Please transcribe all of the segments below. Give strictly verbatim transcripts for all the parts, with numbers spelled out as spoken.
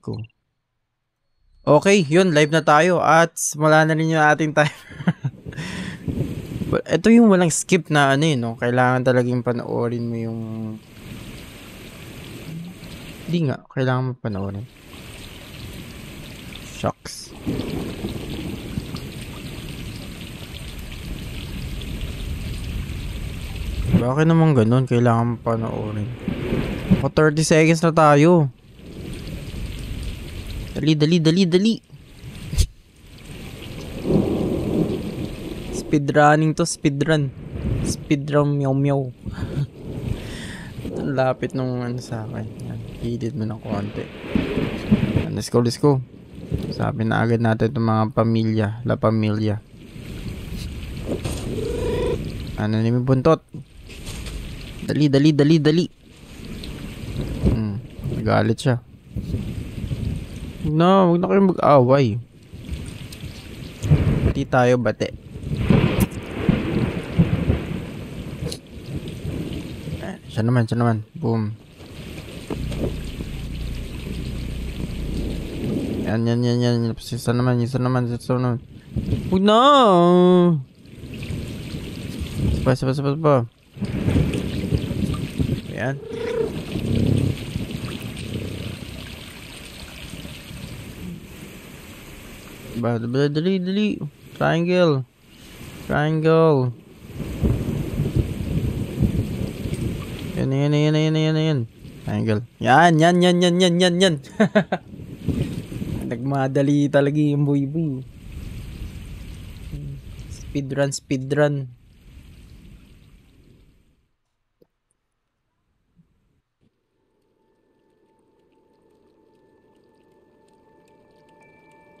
ko. Okay, yun, live na tayo at wala na rin yung ating timer. Ito yung walang skip na ano yun, no? Kailangan talagang panoorin mo yung... Hindi nga, kailangan mo panoorin. Shucks. Bakit naman ganun? Kailangan mo panoorin. O, thirty seconds na tayo. Dali, dali, dali, dali. Speedrunning to, speedrun. Speedrun, meow, meow. Lapit nung ano sa akin. Hidit mo ng konti. Let's go, let's go. Sabi na agad natin itong mga pamilya. La pamilya. Ano ni may buntot? Dali, dali, dali, dali. Hmm, nagalit siya. No, huwag na kayong mag-away. Pati tayo, bate. Siya naman, siya naman. Boom. Yan, yan, yan, yan. Isa naman, isa naman, isa naman. Huwag na! Sapa, sapa, sapa, sapa. Ayan. Dali, dali. Triangle. Triangle. Yan, yan, yan, yan, yan, yan. Angle. Yan, yan, yan, yan, yan, yan, yan. Nagmadali talaga yung buy-buy. Speedrun, speedrun.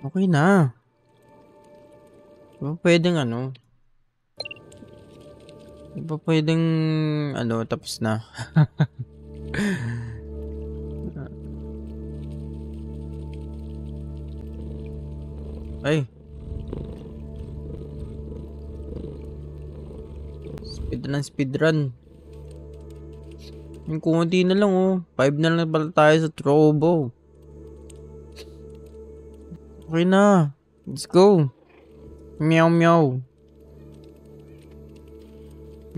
Okay na. Pwedeng ano? Di ba pwedeng, ano, tapos na. Ay. Speedrun, speedrun. Yung kunti na lang, oh. Five na lang pala tayo sa trobo. Okay na. Let's go. Meow, meow.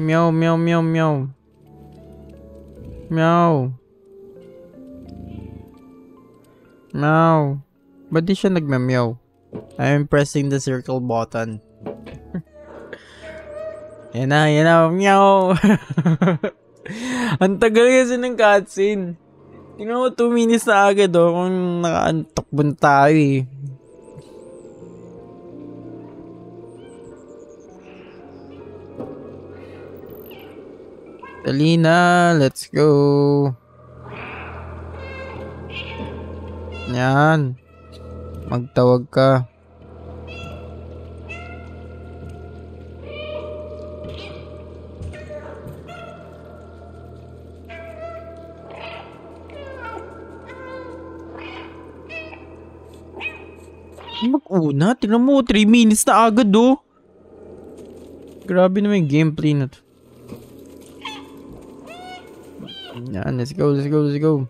Meow, meow, meow, meow. Meow. Meow. Ba't di siya nagme-meow? I'm pressing the circle button. Yan na, yan na. Meow. Ang tagal kasi ng cutscene. Tingnan mo, two minutes na agad oh. Kung nakaantakbon tayo eh. Alina, let's go. Yan. Magtawag ka. Mag-una. Tingnan mo, three minutes na agad oh. Grabe naman yung gameplay na to. Yan, let's go, let's go, let's go.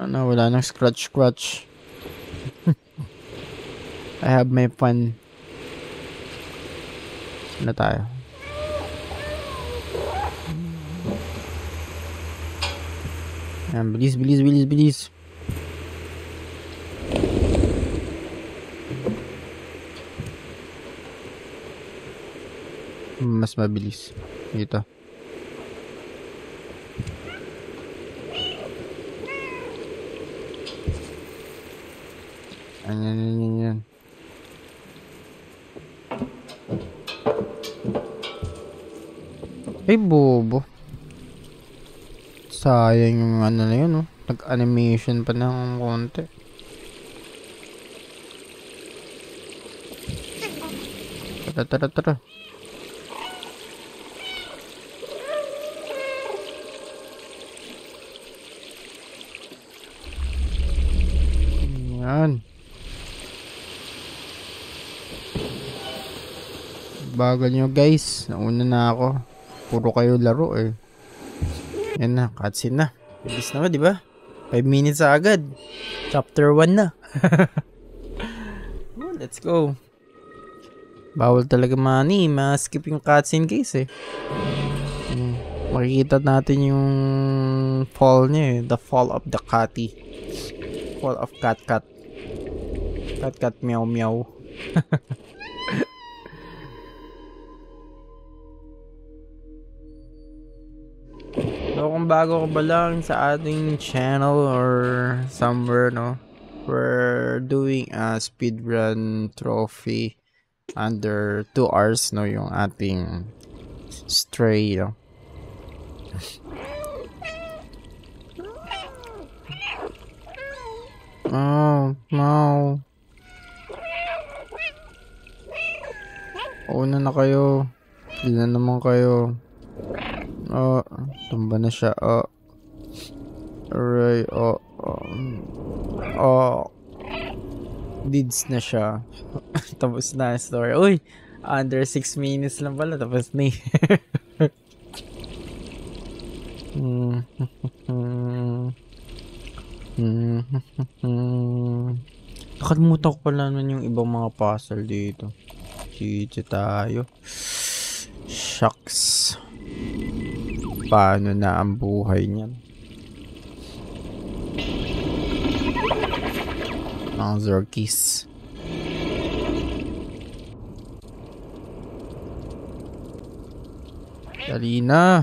Ano, wala nang scratch, scratch. I have my fun. Saan na tayo? Yan, bilis, bilis, bilis, bilis. Mas mabilis dito. Ayan, yan, yan, yan. Ay, bobo. Sayang yung ano na yun, oh. Nag-animation pa ng konti. Tara, tara, tara. Bagal nyo guys, nauna na ako. Puro kayo laro eh. Yan na, cutscene na. Bilis na ba, di ba? five minutes agad. Chapter one na. Well, let's go. Bawal talaga mani, ma-skip yung cutscene case eh. Makikita natin yung fall niya eh. The fall of the catty. Fall of cat-cat. Cat-cat meow-meow. So kung bago ko ba lang sa ating channel or somewhere, no? We're doing a speedrun trophy under two hours, no? Yung ating Stray, no? Oh no. Una na kayo. Hindi na naman kayo. Oh, tumba na siya. Oh. Alright. Oh. Oh. Oh. Deeds na siya. Tapos na story. Uy, under six minutes lang pala tapos na. Nakalimutan ko pala naman yung ibang mga puzzle dito. Chichi tayo. Shucks. Paano na ang buhay niyan? Ang Zorkis. Dali na.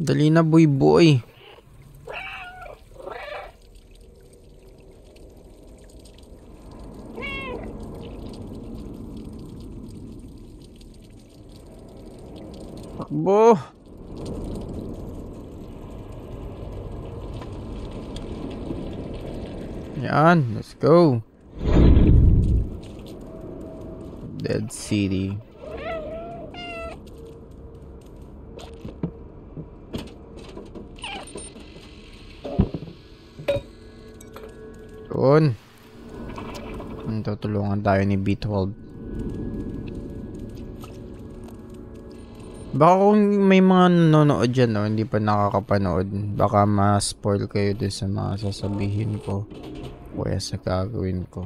Dali na, boy boy. Takbo. Yan, let's go. Dead City. Doon. Tutulungan tayo ni B twelve. Baka kung may mga nanonood dyan, no, hindi pa nakakapanood, baka ma-spoil kayo din sa mga sasabihin ko o sa gagawin ko.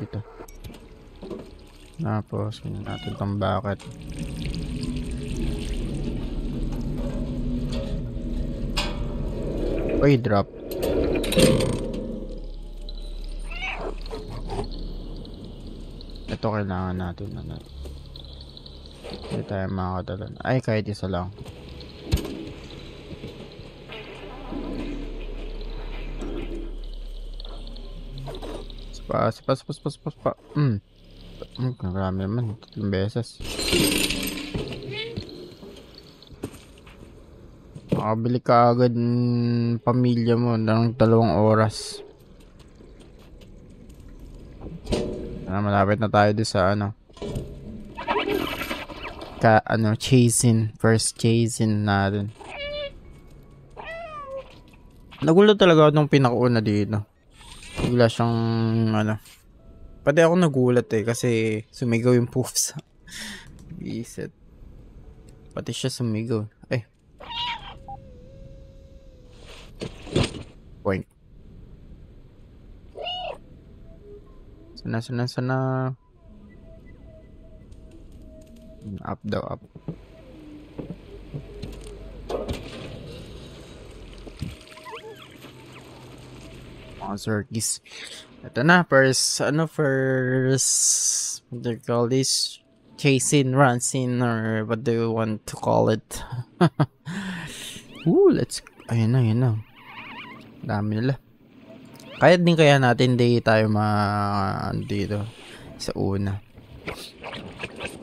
Dito. Tapos, hindi natin kung bakit. Oy, drop. Ito kailangan natin na. Hindi tayo makakatalan. Ay, kahit isa lang. Spa, spa, spa, spa, spa, spa. Hmm. Marami naman. Tatlong beses. Makabili ka agad ng pamilya mo ng dalawang oras. Ah, malapit na tayo doon sa ano. Ka ano, chasing. First chasing natin. Nagulo talaga ako nung pinakauna dito. Bigla siyang ano. Pati ako nagulat eh kasi sumigaw yung poofs. Iset. Pati siya sumigaw. Eh. Point. Sana, sana, sana. Up daw, up. Mga circus. Ito na, first, ano, first, what do you call this? Chasing, run scene, or what do you want to call it? Ooh, let's, ayun na, ayun na. Dami nila. Kaya din kaya natin hindi tayo ma dito sa una.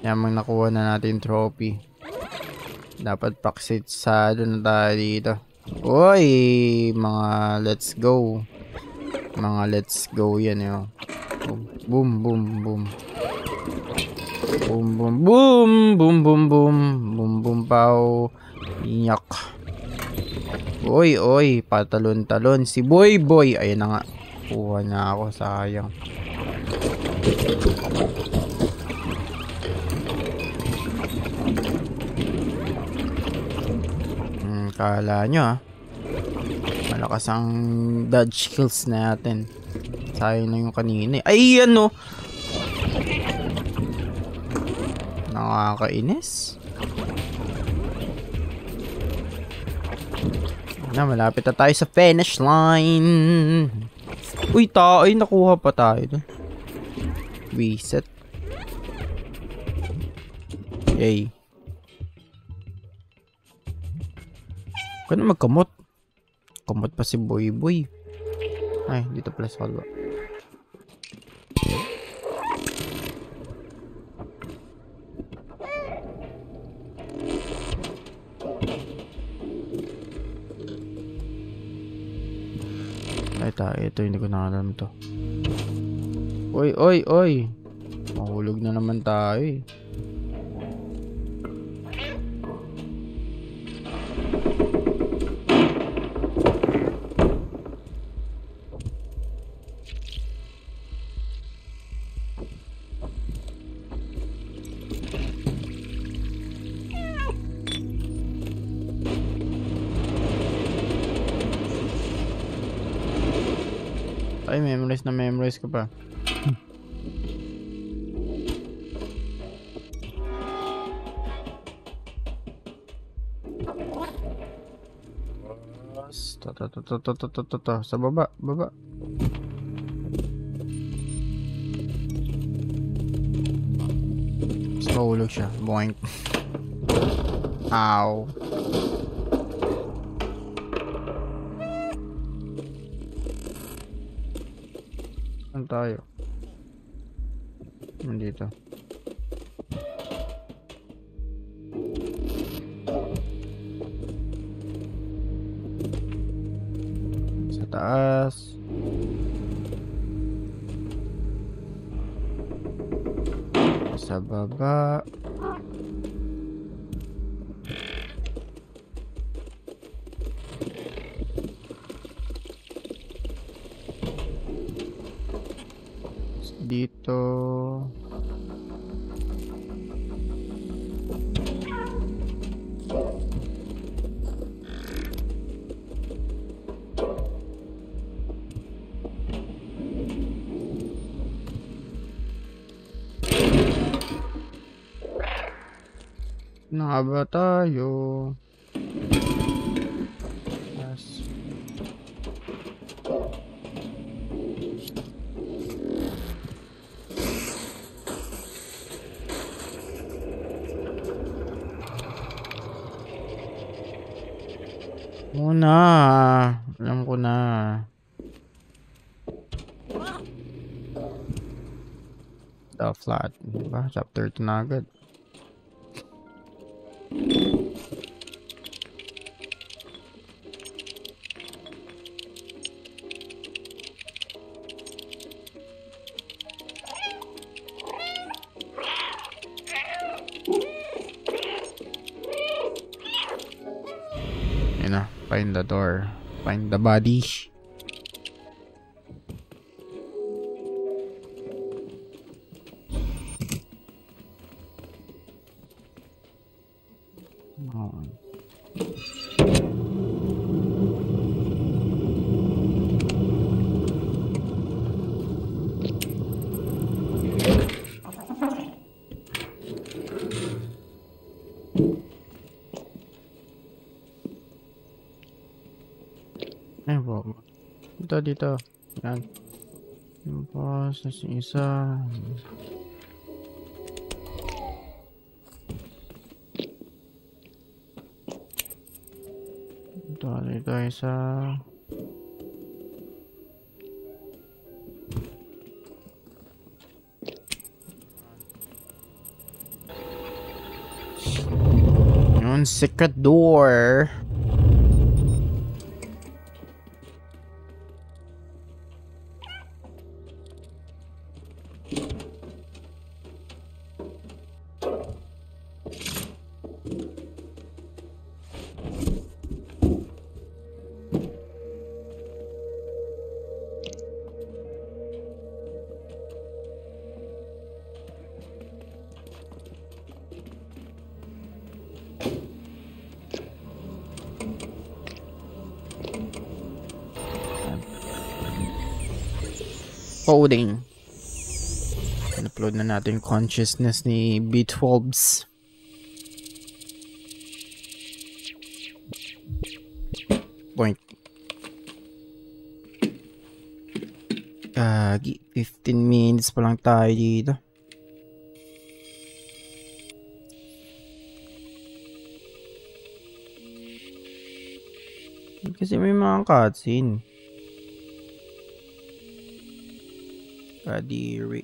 Yamang nakuha na natin trophy. Dapat paksit sa doon tayo dito. Oy, mga let's go. Mga let's go yan yo. Boom boom boom. Boom boom boom boom boom boom boom boom boom pow. Yak. Oy, oy. Patalon-talon. Si Boy Boy. Ayun na nga. Kuha na ako. Sayang. Hmm, kala nyo ah. Malakas ang dodge skills natin. Sayang na yung kanina. Ay, ano? Nakakainis. Na, malapit na tayo sa finish line. Uy, ta ay nakuha pa tayo. Reset. Yay. Huwag na magkamot. Kamot pa si Boy Boy. Ay, dito pala sa kalwa. Ito, hindi ko nakalam to. Oy, oy, oy. Mahulog na naman tayo eh. Ay, memorize na memorize ko pa. Hmm. Ta ta ta ta ta ta ta sa baba, baba. Mahulog siya. Boink. Ow. Tayo. Nandito. Sa taas. Sa baba. Dito. Naba tayo. Na. Alam ko na. The flat, diba? Chapter two na agad. Find the door. Find the body. Oh. Dito, yan yung boss, isa dito, dito isa yung secret door. coding. Upload na natin consciousness ni B twelves. Point. Kagi, fifteen minutes pa lang tayo dito. Kasi may mga cutscene. Kadiri.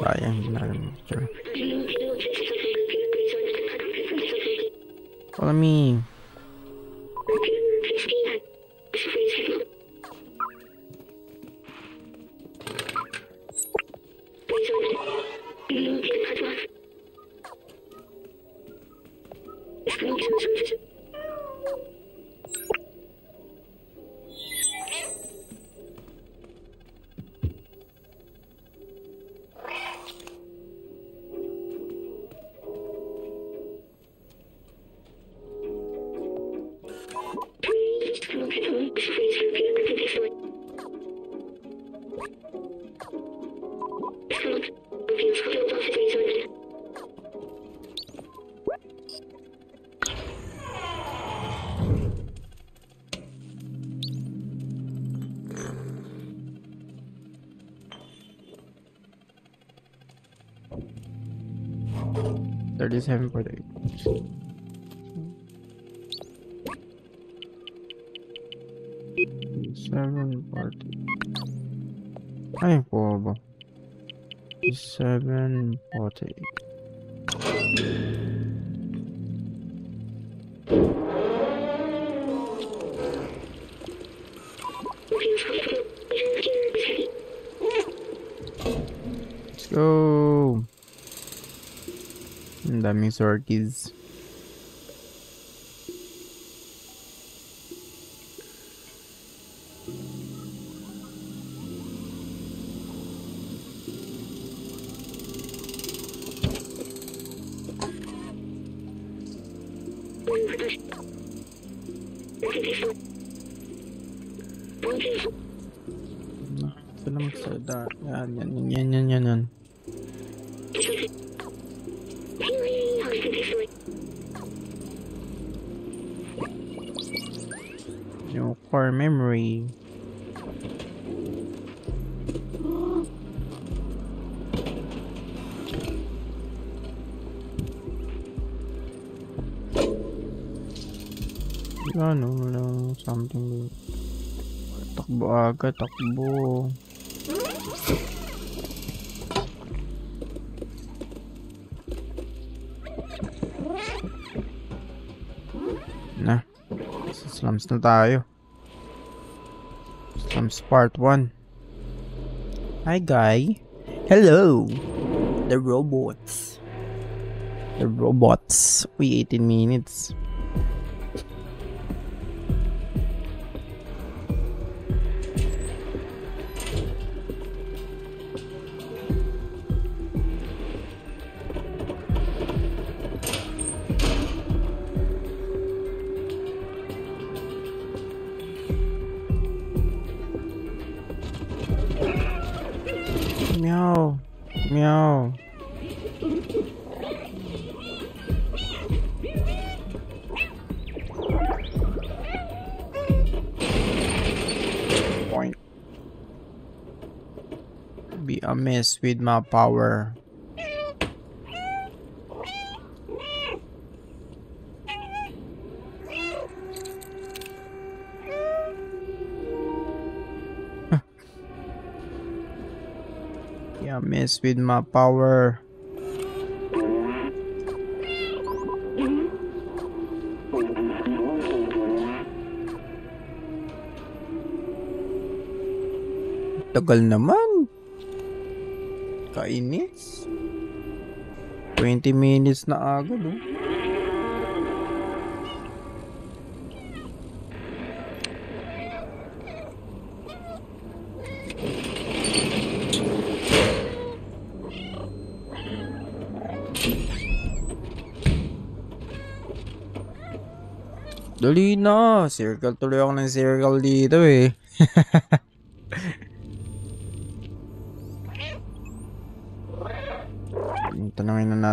Sayang, ginagawa ko. Follow me. thirty-seven point eight. seven forty. Ay, bobo. seven forty. Let's go. That means our kids. Ano lang, something. Takbo agad, takbo. Nah, slums na tayo. Slums part one. Hi guy. Hello. The robots. The robots. We eighteen minutes. Miss with my power. Yeah, miss with my power. Tagal naman. Kainis. twenty minutes na agad, oh. Dali na. Circle tuloy ako ng circle dito eh. Tanungin na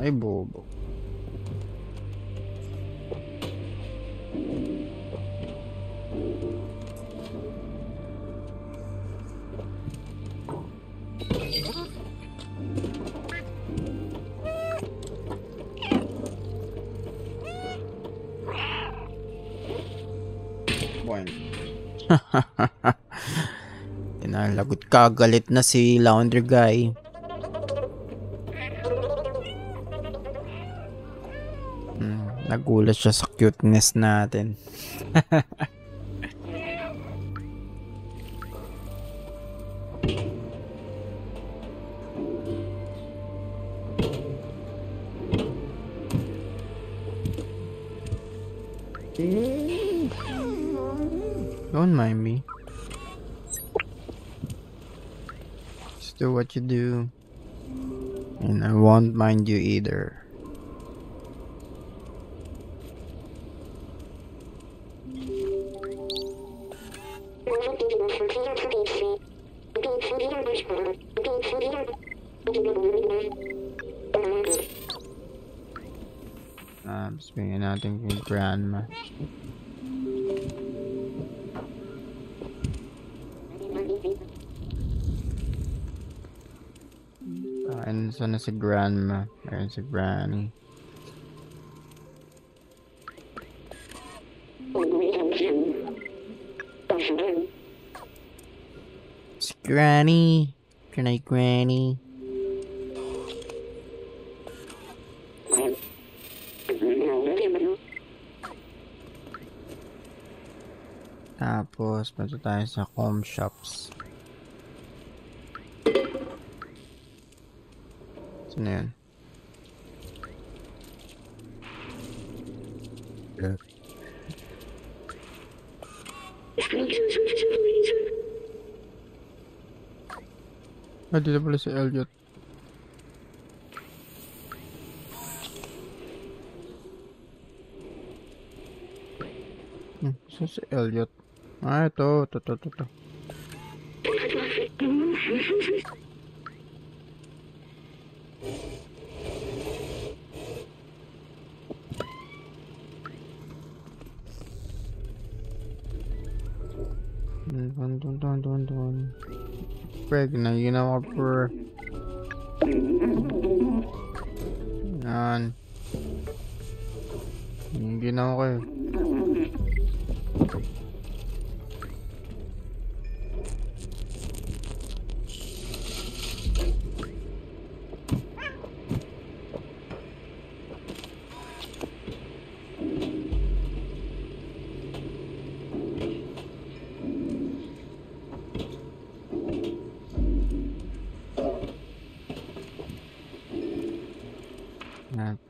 Ay bobo. Bueno. Lagot ka, galit na si Laundry Guy. Hmm, nagulat siya sa cuteness natin. Don't mind me. Do what you do, and I won't mind you either. I'm speaking nothing from grandma. Ayun, sana si grandma. Ayun si granny. Si granny. Can I granny? Tapos, pato tayo sa home shops. Noon. Yeah. Ah, dito pala si Elliot. Hmm, so si Elliot. Ah, ito, ito, ito, ito. Pregnant, you know what for? Yan. Yung ginawa ko eh.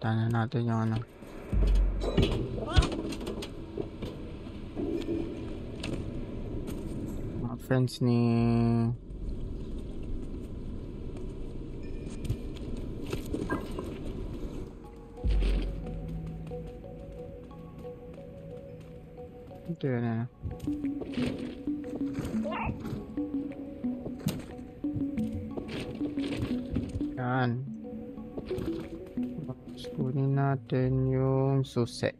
Tanan natin yung ano. Mga friends ni ito yun na. Yan. Kunin natin yung suset.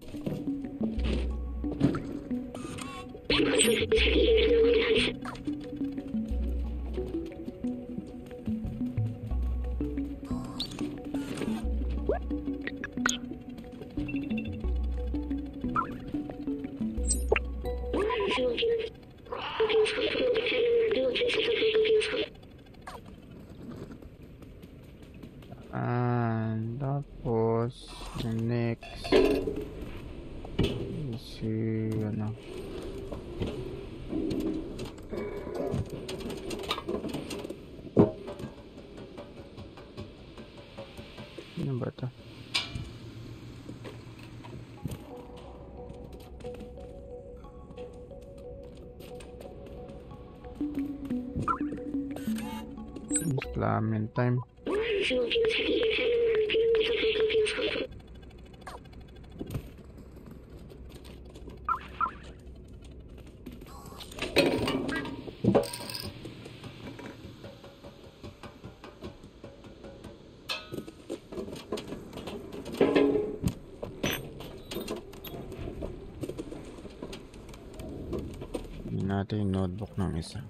Ah, dapat was the next issue? Ano? Ano ba ito? Slamin time. Hindi natin yung notebook ng isa.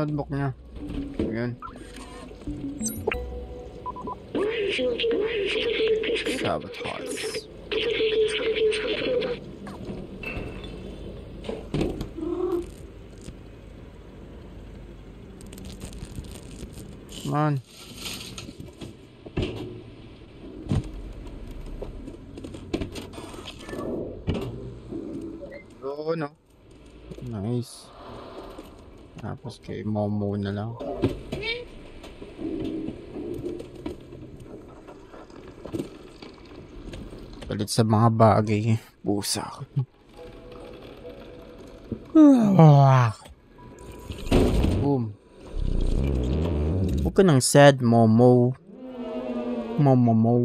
Notebook niya. Yun. Sabotage. Come on. Oh no. Nice. Tapos kay Momo na lang. Palit sa mga bagay. Pusa ako. Boom. Huwag ka ng sad, Momo. Momomo. Mo.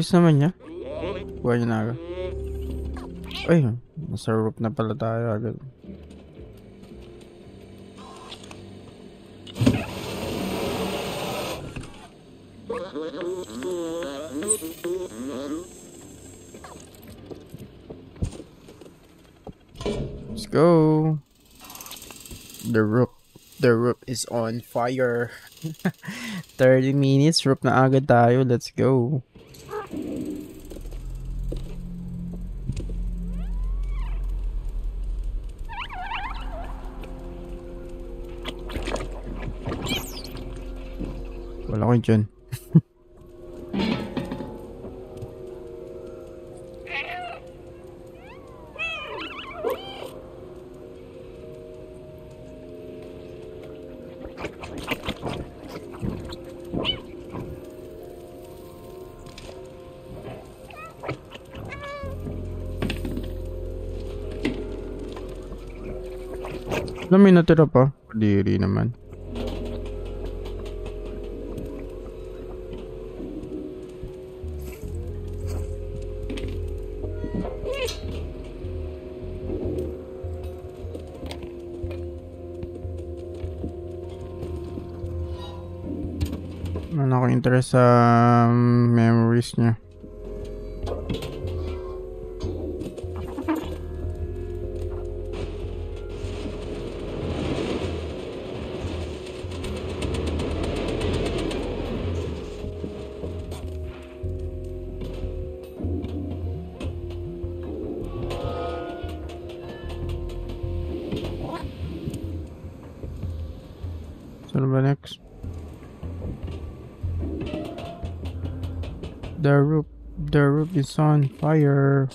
Bis naman niya. Kuha niya na agad. Ay, nasa roof na pala tayo agad. Let's go. The roof. The roof is on fire. thirty minutes, roof na agad tayo. Let's go. Wala ko dyan. Ilang minuto na pa? Diri naman. Ano akong interest sa memories niya. The roof, the roof is on fire.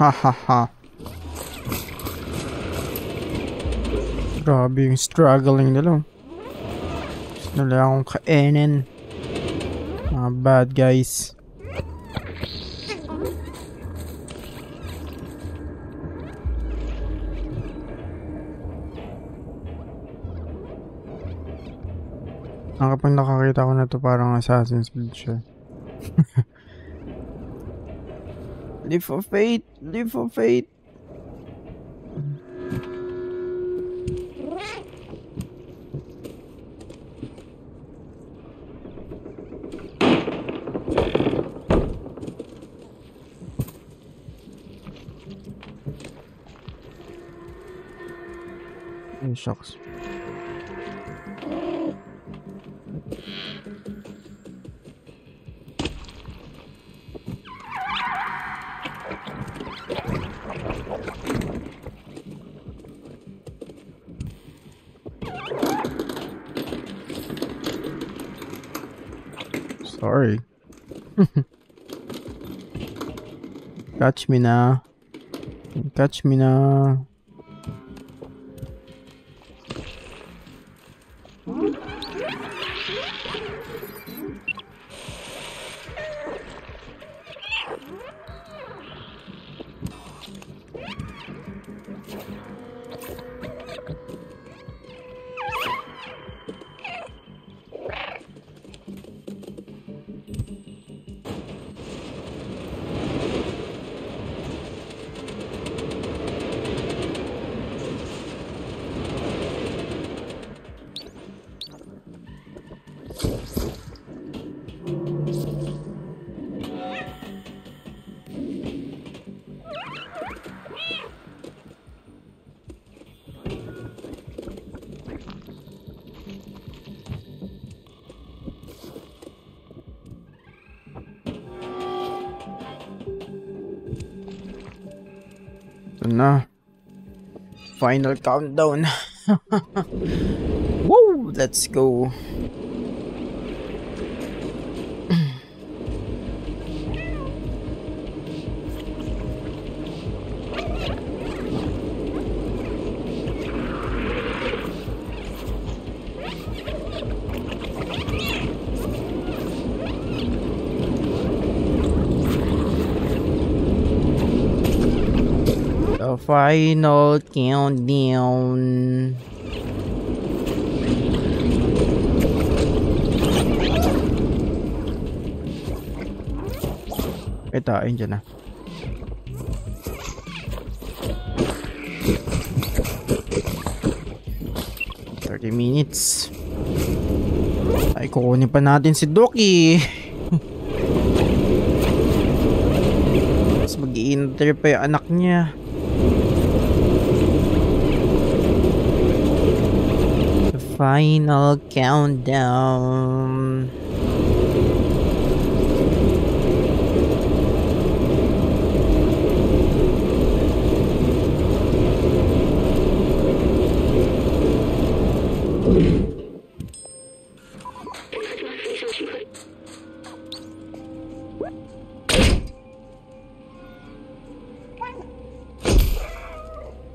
Ha ha ha. Grabe yung struggling nila. Nali akong kainin. Mga bad guys. Ang kapag nakakita ko na to parang Assassin's Creed siya. Live for faith! Live for faith! Ay, shocks. Sorry. Catch me now. Catch me now. Na final countdown. Woo, let's go. Final countdown. Ito, ayun dyan na. thirty minutes. Ay, kukunin pa natin si Doki. Mas mag-i-interview pa yung anak niya. Final countdown.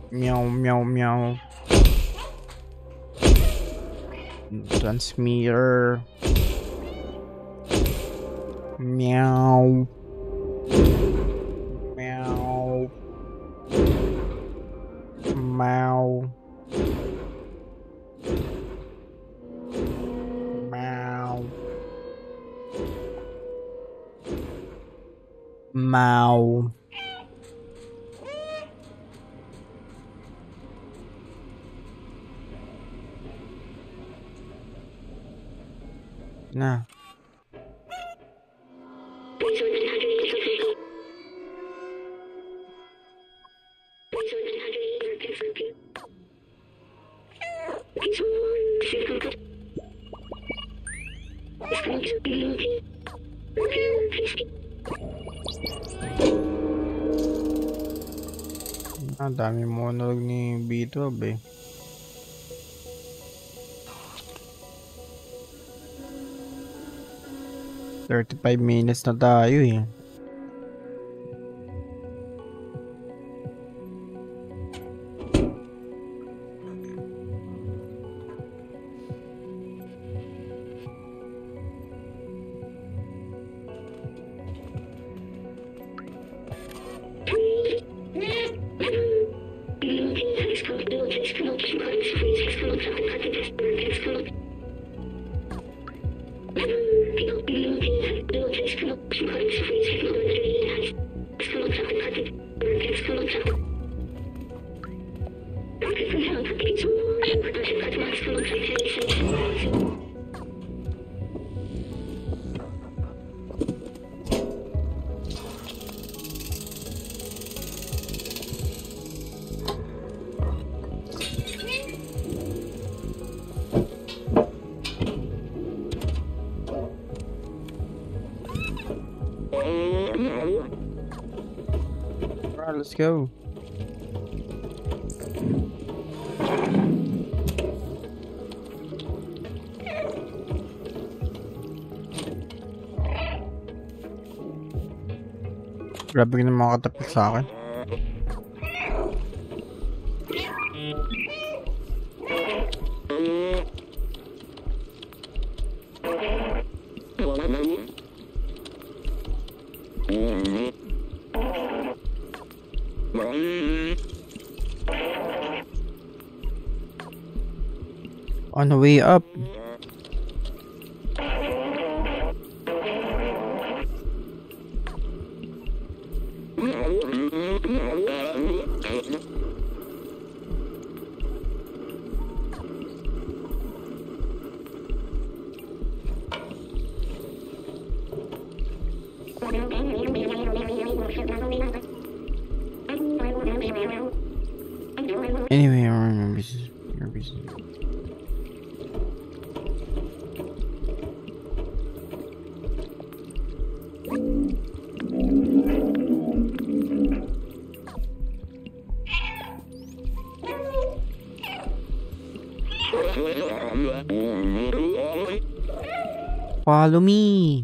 Meow, meow, meow. Transmitter. Meow. Meow. Meow. Meow. Meow. Nah. Ah, dami monolog ni B twelve eh. thirty-five minutes na tayo eh. Let's go. Grabe na mga katapit sa akin. On the way up. Anyway, I remember this is your business. Follow me.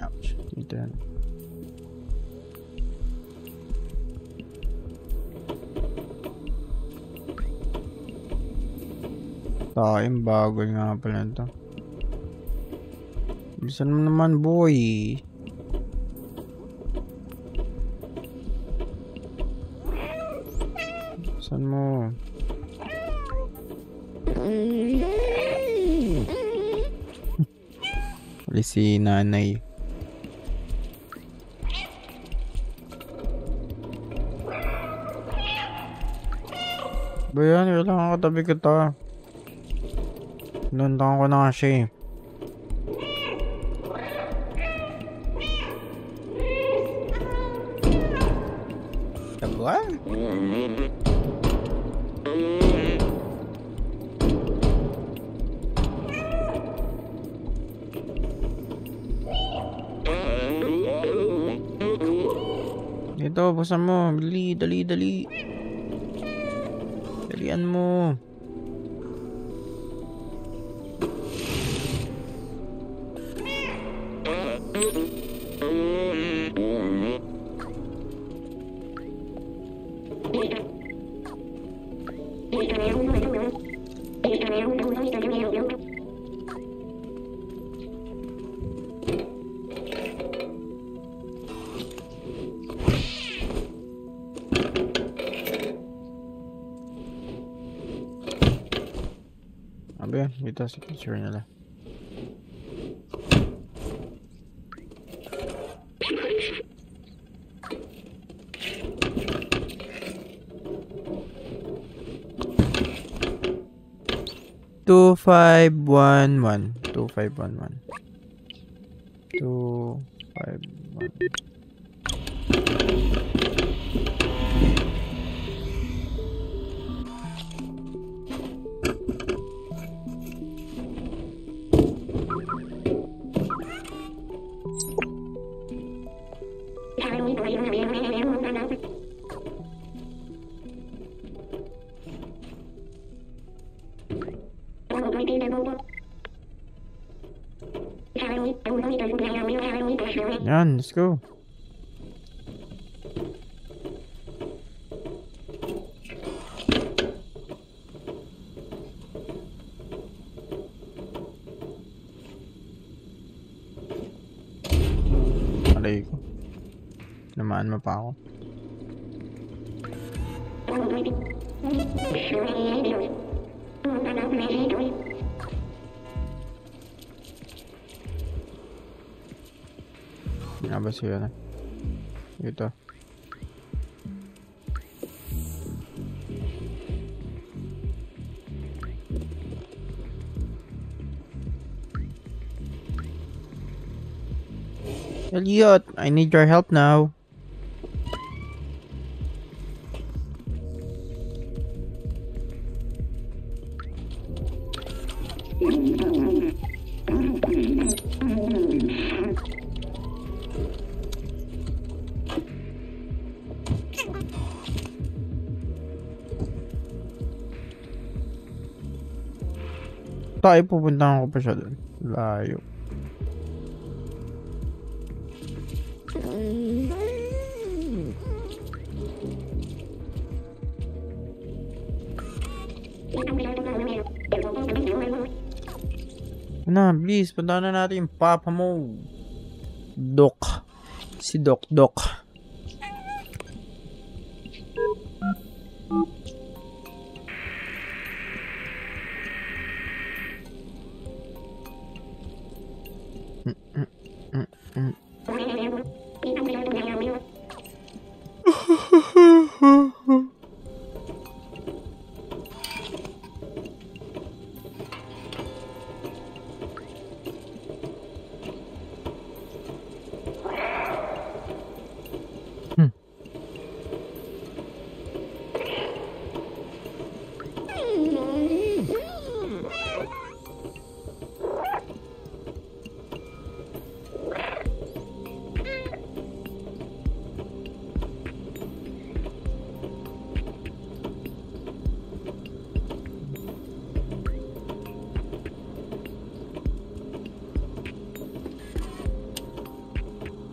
Ouch, you're dead. Time bago nga pala ito. Bisan mo naman, boy. Bisan mo. Ulit si nanay. Bayan, kailangan katabi kita. Nuntakan ko na nga siya eh. Tabuha? Ito, buksan mo. Dali, dali, dali. Dalian mo. Abe, dito si picture nila. Two five one one. Two five one one. Two five one. Yan, let's go. Alay ko. Namaan mo pa ako. Apa sih ya? Gitu. Elliot, I need your help now. Tayo pupuntahan ko pa siya doon. Layo. Na, please, puntahan na natin yung papa mo. Doc. Si Doc Doc.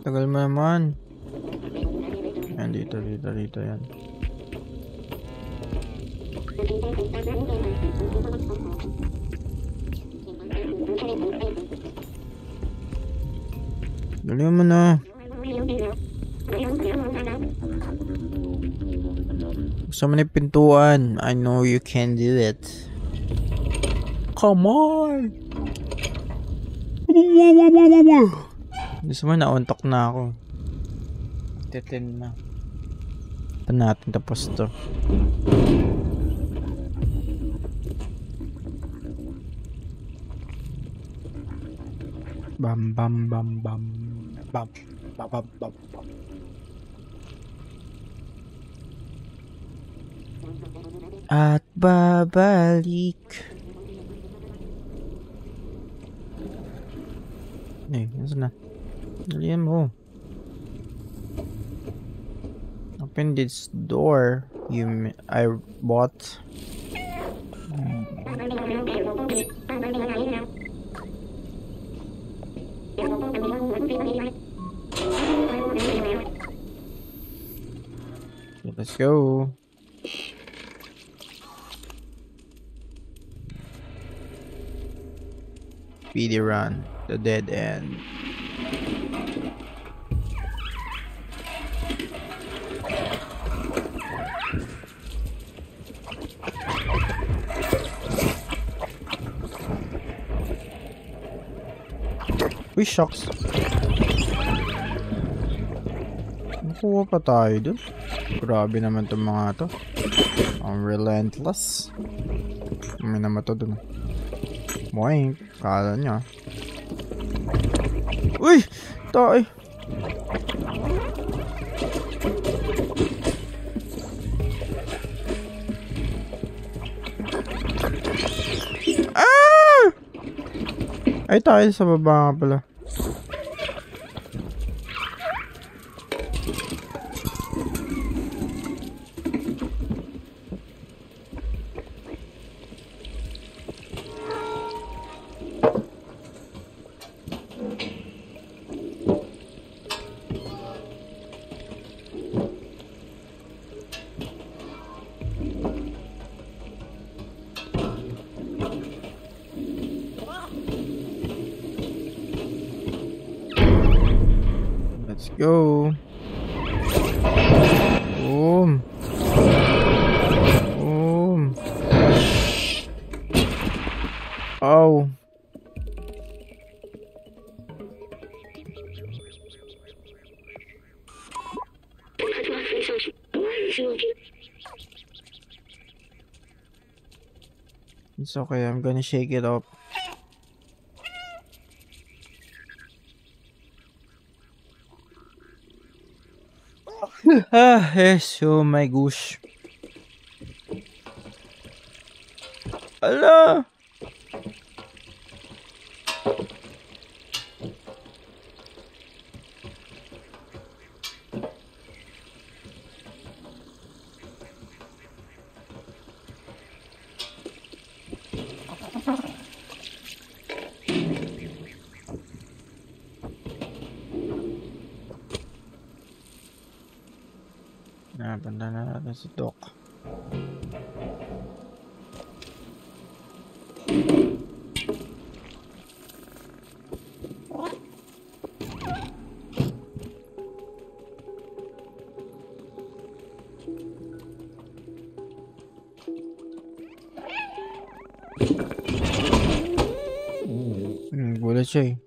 Tagal mo naman. Yan, dito, dito, dito, yan. Dali mo na. So many pintuan. I know you can do it. Come on! Gusto mo, nauntok na ako. Titin na. Ito natin tapos to. Bam bam bam bam. Bam bam bam bam bam. At babalik. Eh, yun na. Dalihan mo. Open this door you I bought. Okay, let's go. Speedy run, the dead end. Uy, shocks. Nakuha pa tayo dun. Grabe naman itong mga to. Ang relentless. May naman to dun. Boing. Kala niya. Uy! Tayo! Ah! Ay, tayo sa baba pala. Go. Boom. Boom. Oh. It's okay. I'm gonna shake it up. Ah, yes, oh my gosh. Hello? Banana, that's a dog. Mm, what is she?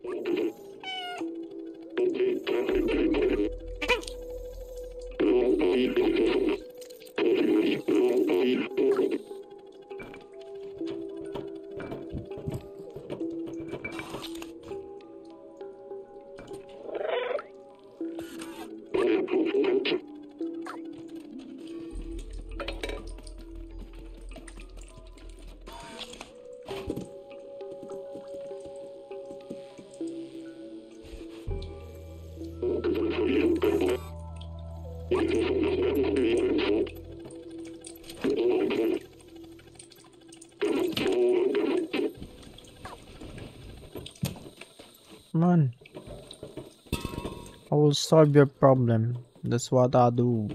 Solve your problem. That's what I do.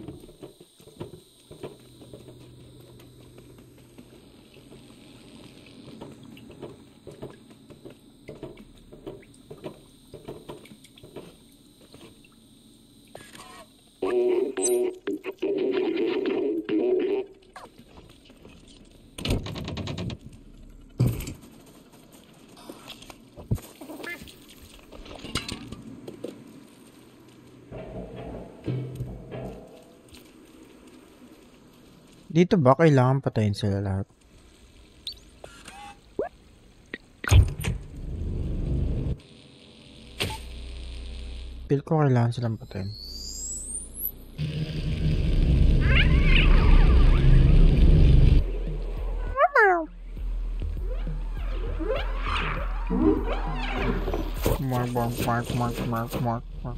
Dito ba kailangan patayin sila lahat? Feel ko kailangan silang patayin. Mark, mark, mark, mark, mark, mark.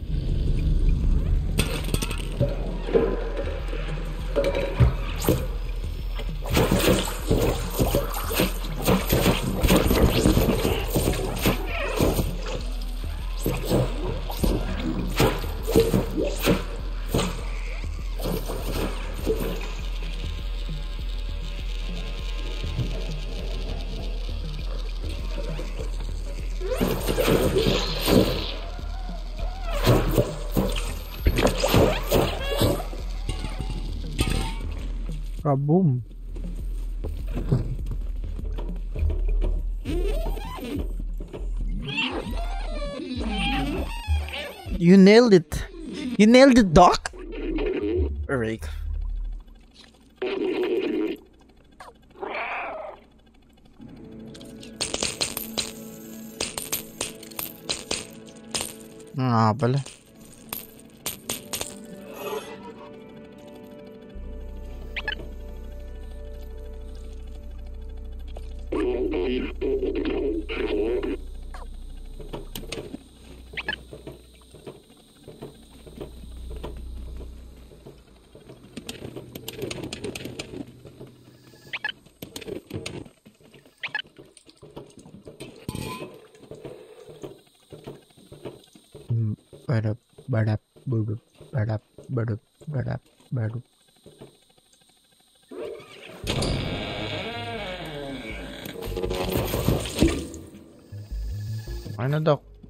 Boom. You nailed it. You nailed it, Doc. Alright. Ah, pala.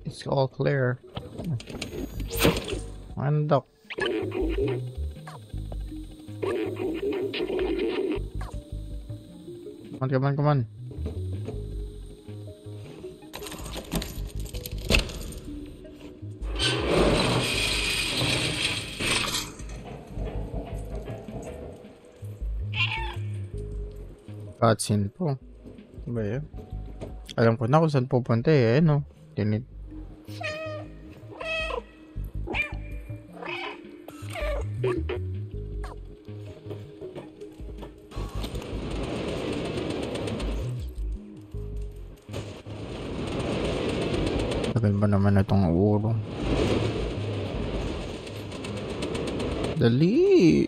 It's all clear. One dog. Come on, come on, come on. Cutscene po. Diba yun? Alam ko na kung saan pupunta eh, no? Dinit. Thank you. Tagal ba naman itong ulo? Dali!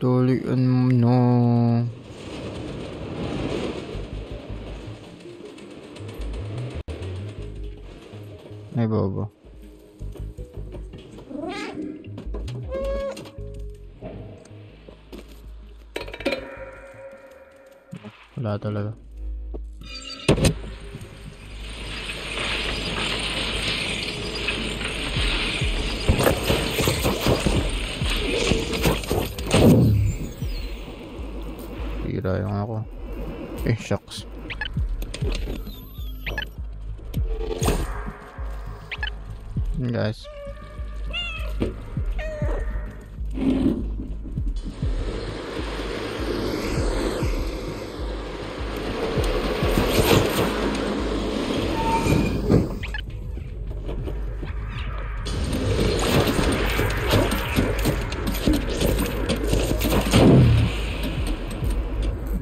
Tuloyan mo na. Ay, bobo. Wala talaga. Tira yung ako. Eh, shucks. Guys,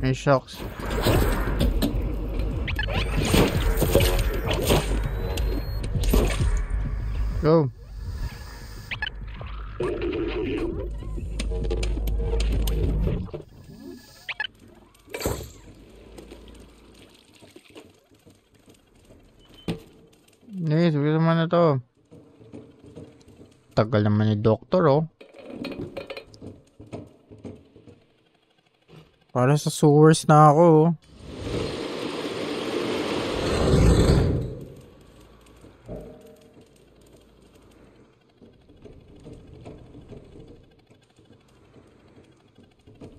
hey, shucks. Go. Hey, sabihin naman na to. Tagal naman ni Doktor, oh. Para sa sewers na ako, oh.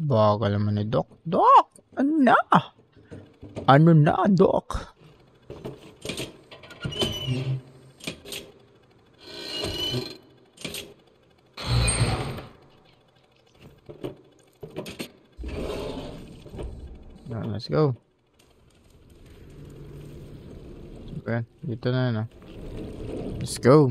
Bagal naman ni Doc. Doc! Ano na? Ano na, Doc? Now, let's go. Okay, dito na na. Let's go.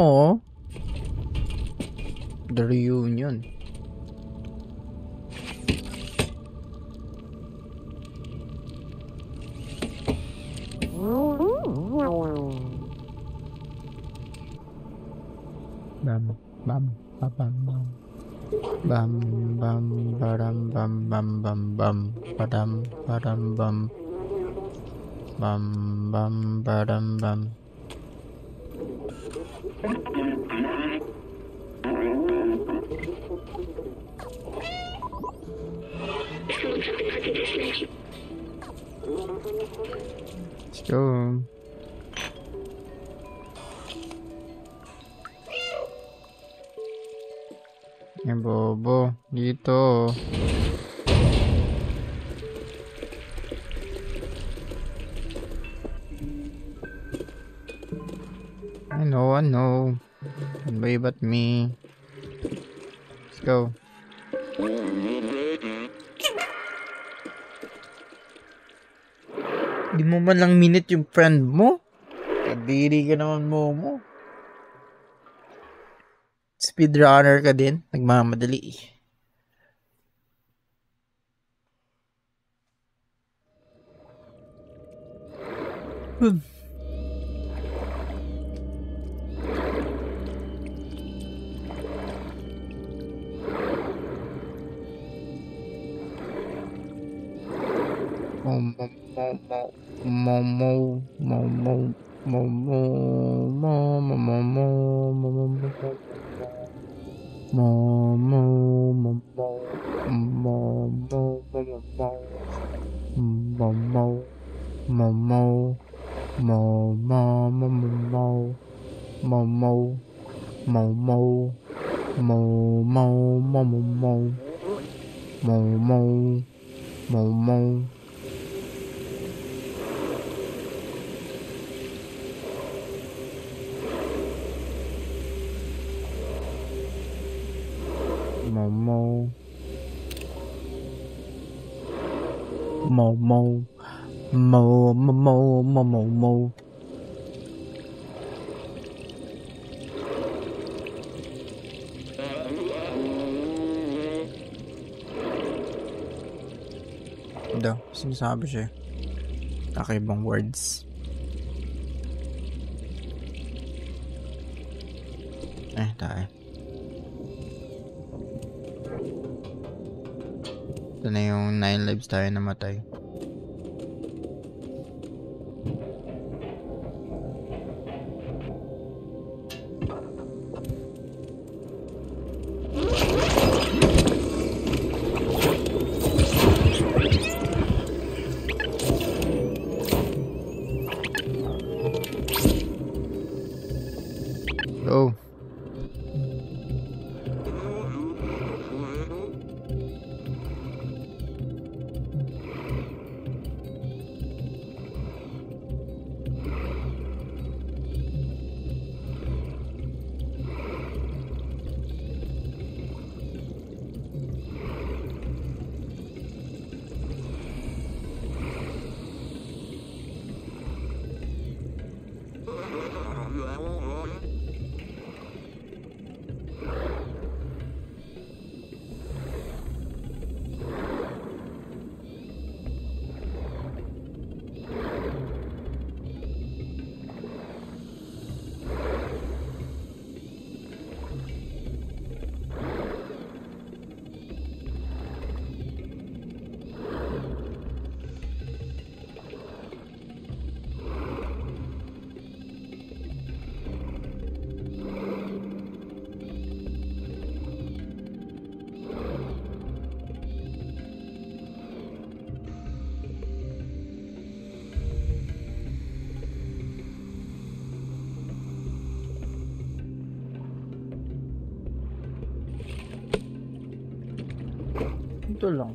Oh, the reunion. Bam, bam, bam, bam, bam, bam, bam, bam, bam, bam, bam, bam, bam, bam, bam, bam, bam. Let's go. Eh, bobo, dito. I know, I know. Don't worry about me. Let's go. Di mo man lang minute yung friend mo? Kadiri ka naman, Momo. Speedrunner ka din. Nagmamadali. Hmm. Momo, Momo, Momo, Momo, Momo, Momo, Momo, Momo, Momo, Momo, Momo, Momo, Momo. daw. Sinasabi siya. Kakaibang words. Eh, tayo. Ito na yung nine lives tayo namatay. Ito lang.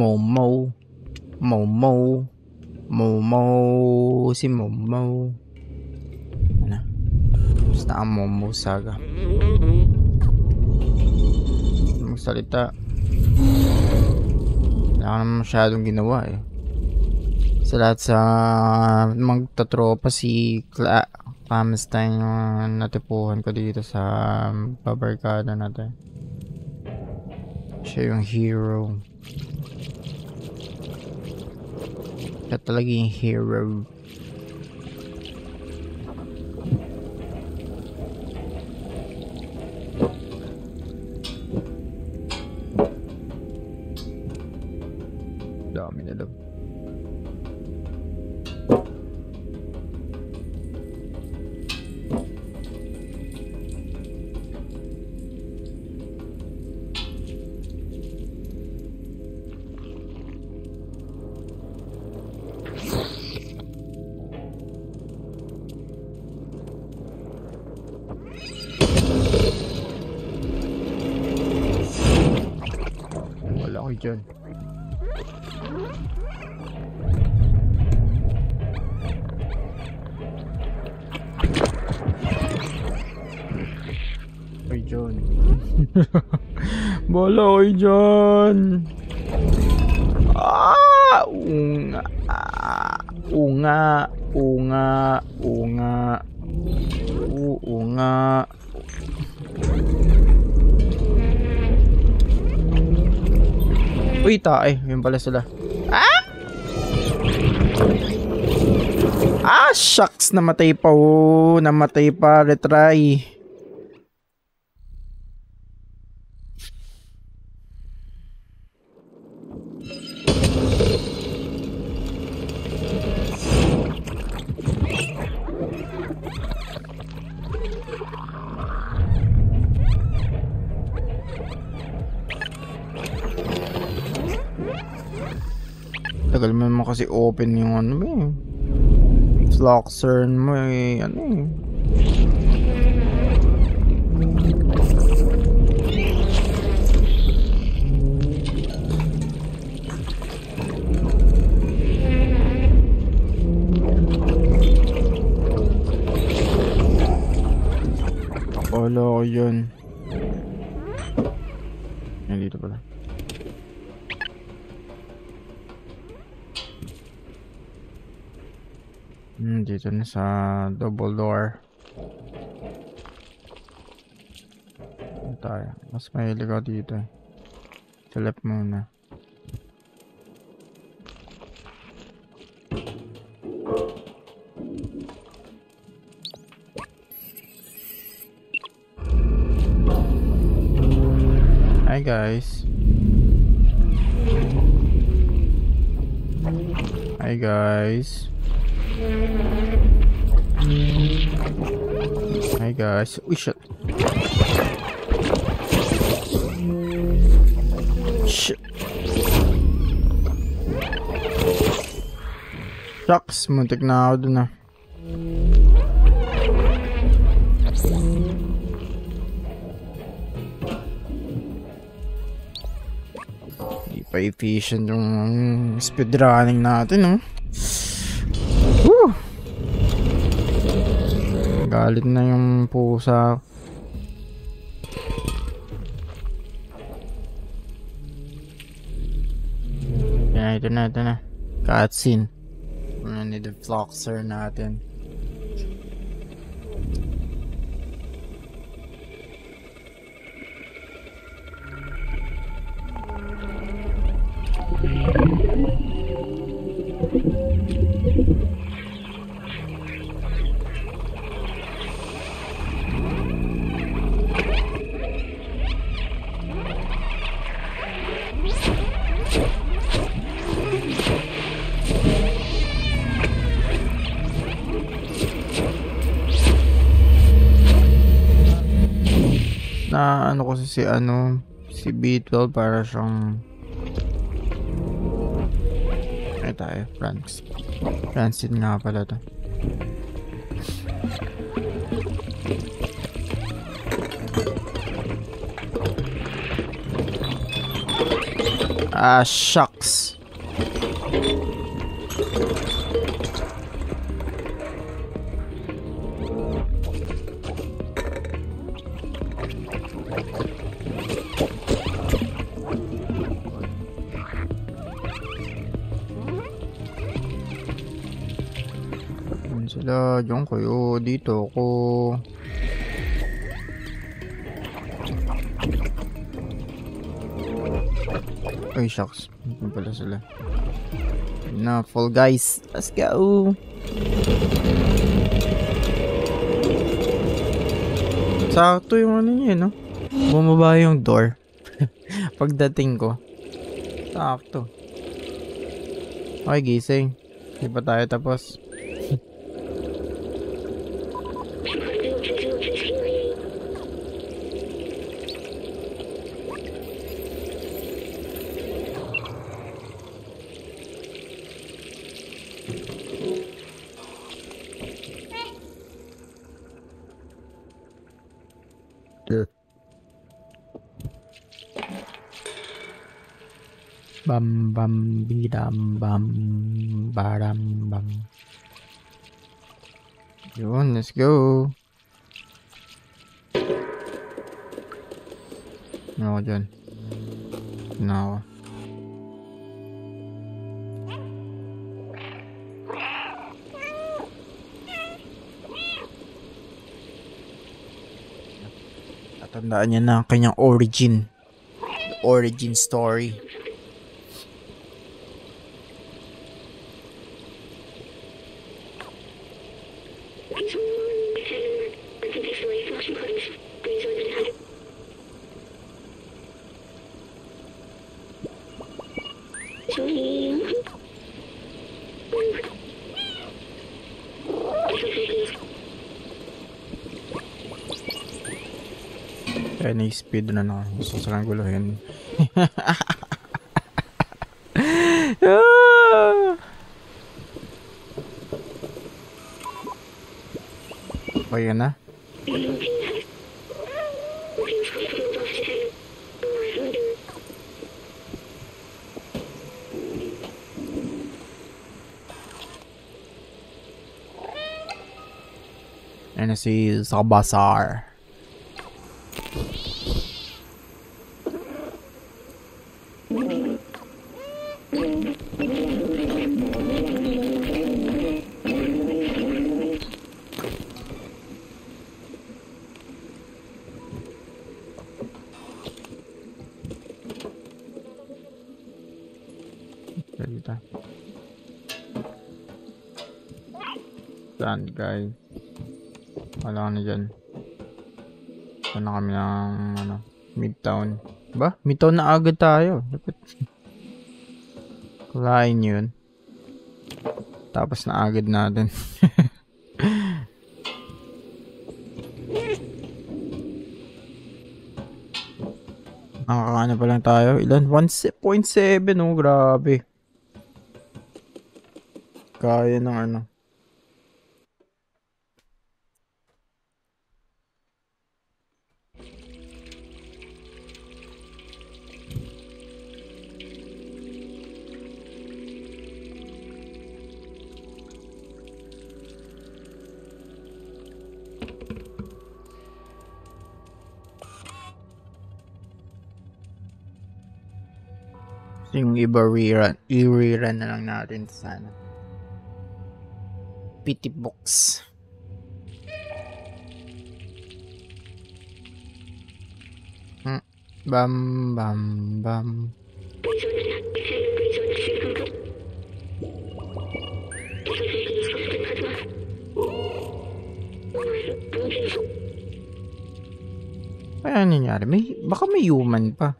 Momo, Momo, Momo, si Momo. Ano? Basta ang Momo saga. Magsalita. Wala ka naman masyadong ginawa eh. Sa lahat sa magtatropa si Kla Kamstein yung natipuhan ko dito sa pabarkada natin. Siya yung hero. Siya talaga yung hero. Dami na daw. Diyan. Oy John. Bola oy John. Ah, unga, unga, unga, unga. U unga. Uy, tae. Yun pala sila. Ah! Ah, shucks. Namatay pa. Oh. Namatay pa. Retry. Tagal mo naman kasi open yung ano mo eh. Floxern mo eh. Ano eh. Lolo ko yun. Yan dito pala. Hmm, dito na sa double door. Dito tayo. Mas mahilig ako dito eh. Sa left muna. Hi guys. Hi guys. Hi guys. We should. Shit. Shucks, muntik na ako dun ah. Pa-efficient yung speedrunning natin, oh. Woo! Galit na yung pusa. Yan, ito na, ito na. Cutscene. Ano ni the Floxer natin. Na ano kasi si ano si B twelve para siyang ay tayo Franks Francis nga pala to. Ah shucks. Diyan kayo, dito ako. Ay, shucks. Ano pala sila? Na, Fall Guys. Let's go. Sakto yung ano niya, no? Bumaba yung door. Pagdating ko. Sakto. Okay, gising. Hindi pa tayo tapos. Bam bam bidam bam baram bam. Yun, let's go. No, John. No. Tatandaan niya na ang kanyang origin. The origin story. Speed na na gusto sa kang guluhin. Okay ka na? Ayan na si Sabasar. Saan guys? Wala ka na dyan. Saan na kami ng ano, Midtown. Ba? Midtown na agad tayo. Kulain yun. Tapos na agad natin. Nakakana pa lang tayo. Ilan? one point seven oh, grabe. Kaya ng ano. Yung iba rerun, i-rerun na lang natin sana. Pity box. Hmm. Bam bam bam. Ano nangyari? May, baka may human pa.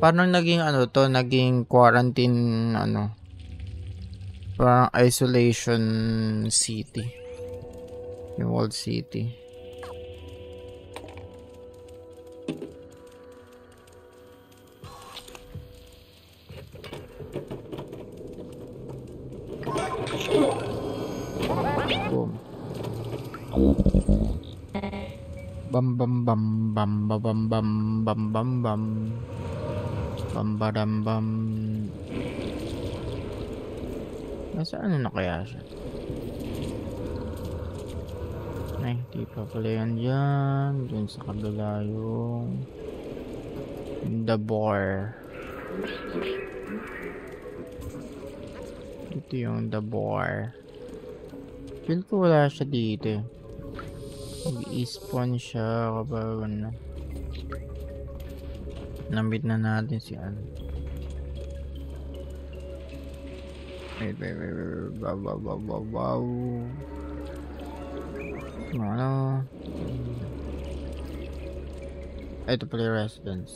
Parang naging ano to, naging quarantine ano. Parang isolation city. Yung old city. Boom. Bam bam bam bam bam bam bam bam bam bam. Bambadambam. Nasaan na kaya siya? Ay, di pa pala yan dyan. Dyan sa kabila yung the boar. Dito yung the boar. Feel ko wala siya dito. Mag-i-spawn siya kapag ano. Nambit na natin si Ann. Wait, wait, wait, wait, wow, wow, wow, wow, wow. Ano? Ito pala yung residence.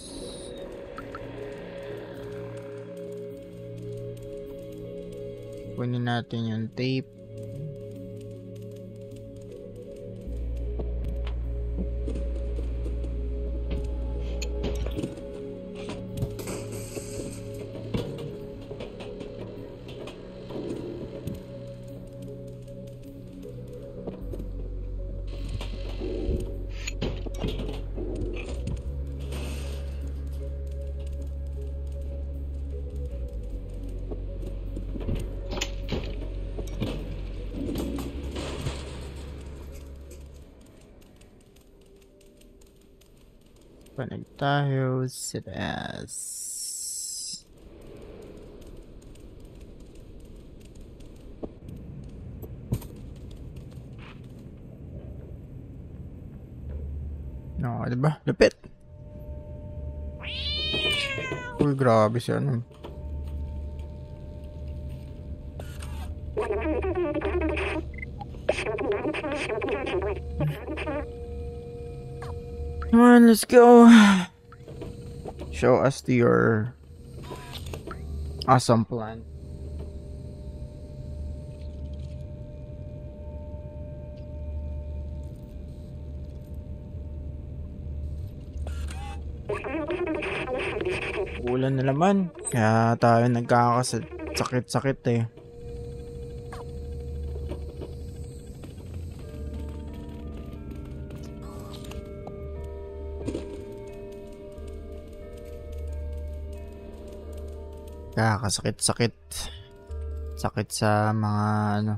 Kunin natin yung tape. Tayo sit as no, diba? Lapit. Uy, grabe siya nun. Come on, let's go. Show us to your awesome plan. Ulan na naman. Kaya tayo nagkakasakit-sakit eh. Kakasakit-sakit. Sakit sa mga ano.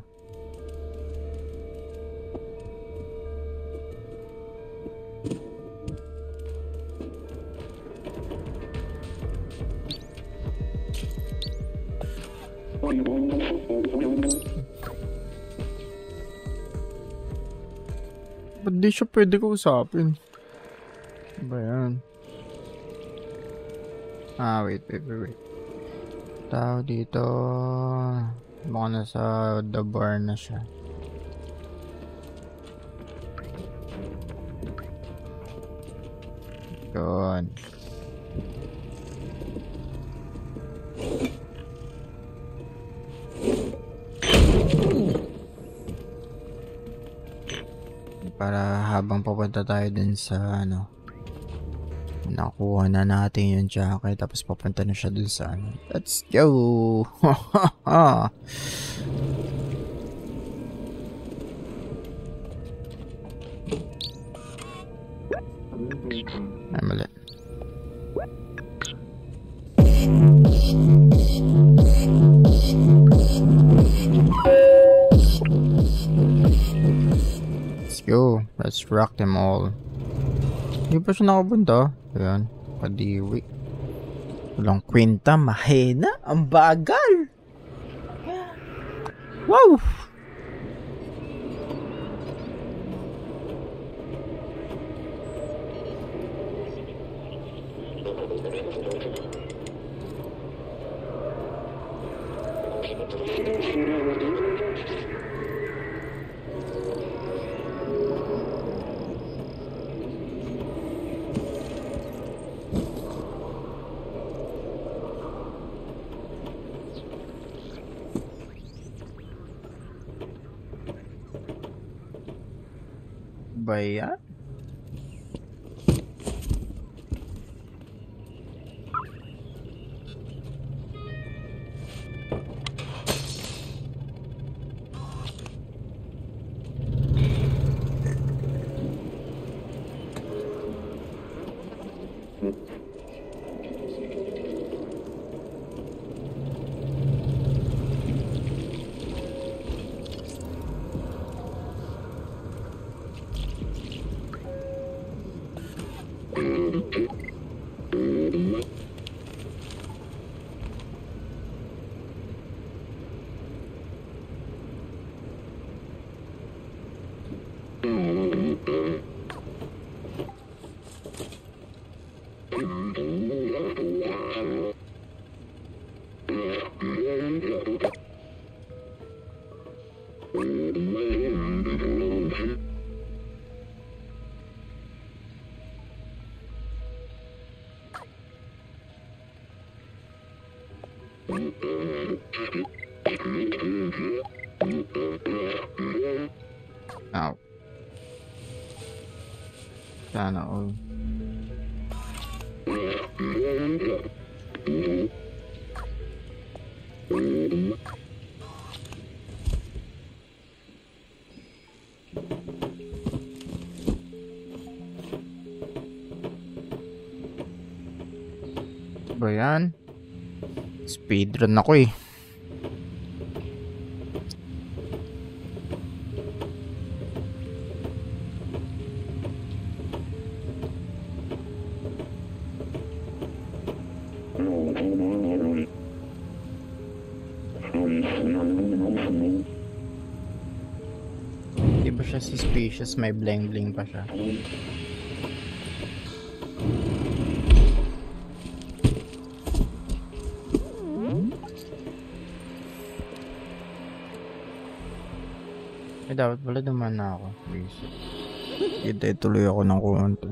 Ba't di siya pwede ko usapin? Ba yan? Ah, wait, wait, wait, wait. Tao dito. Baka nasa the bar na siya. Yun. Para habang papunta tayo dun sa ano, nakuha na natin yung jacket, tapos papunta na siya dun sa ano. Let's go! Ay, mali. Yo, let's rock them all. Hindi pa siya nakapunta. Ayan, kadiwi. Walang kwenta, mahena. Ang bagal! Wow! Bayan. Ayan. Speedrun ako eh. Hindi ba siya suspicious? May bling bling pa siya. Dapat pala duman na ako. Please. Kita ituloy ako ng kuwanto.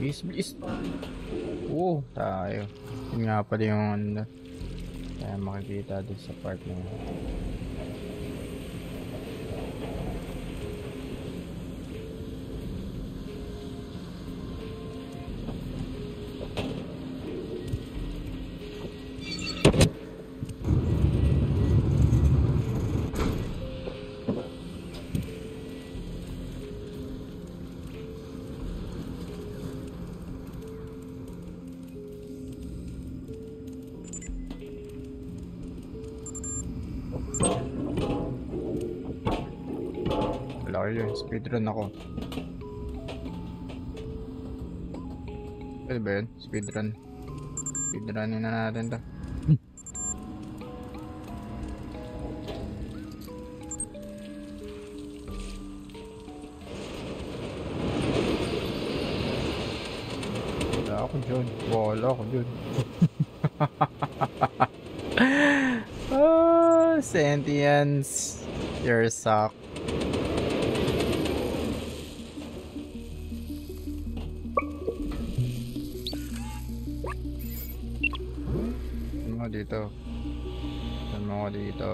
Please, please. Oo, tayo. Yun nga pala yung ano. Kaya makikita doon sa part na yun. Speedrun ako. Pwede ba yun? Speedrun. Speedrunin na natin to. ko dyan. Wala ko dyan. Oh, sentience. You're suck. Ano dito? Ano dito?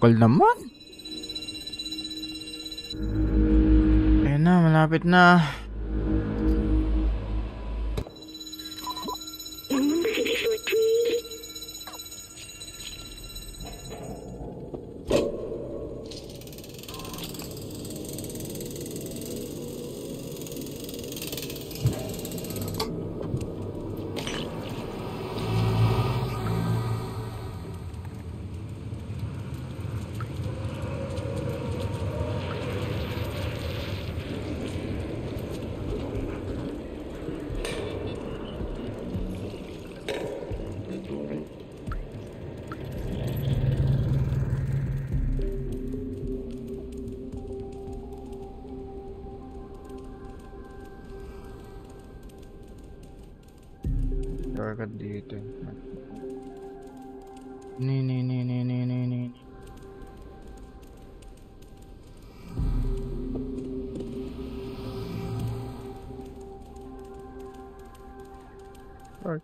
Kol naman. Ayun na, malapit na.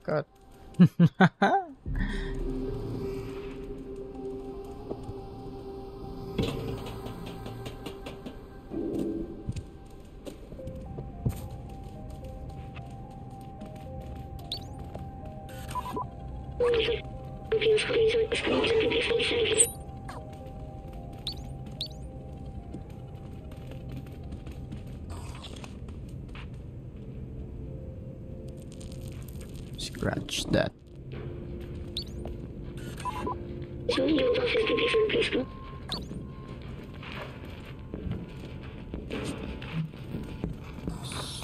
Shortcut. Scratch that.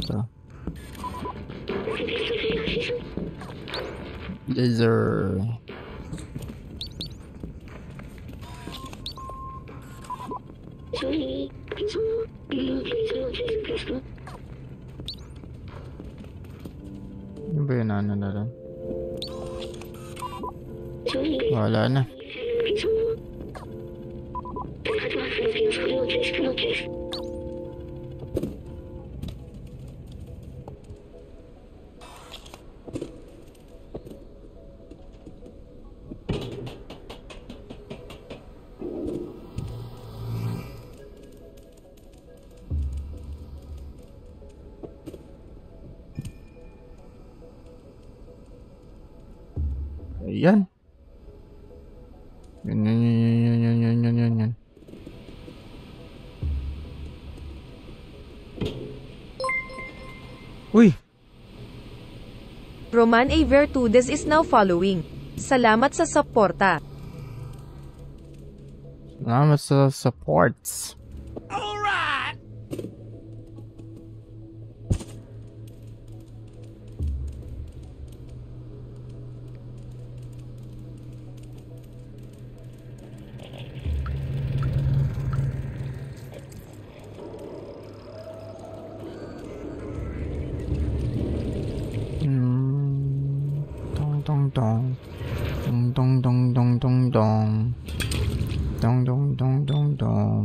So. Laser. Wala na. Ayan. Yan, yan, yan, yan, yan, yan, yan, yan, yan. Uy! Roman A. Vertudes is now following. Salamat sa suporta. Salamat sa supports. Alright! Dong dong dong dong dong dong dong dong dong dong dong dong.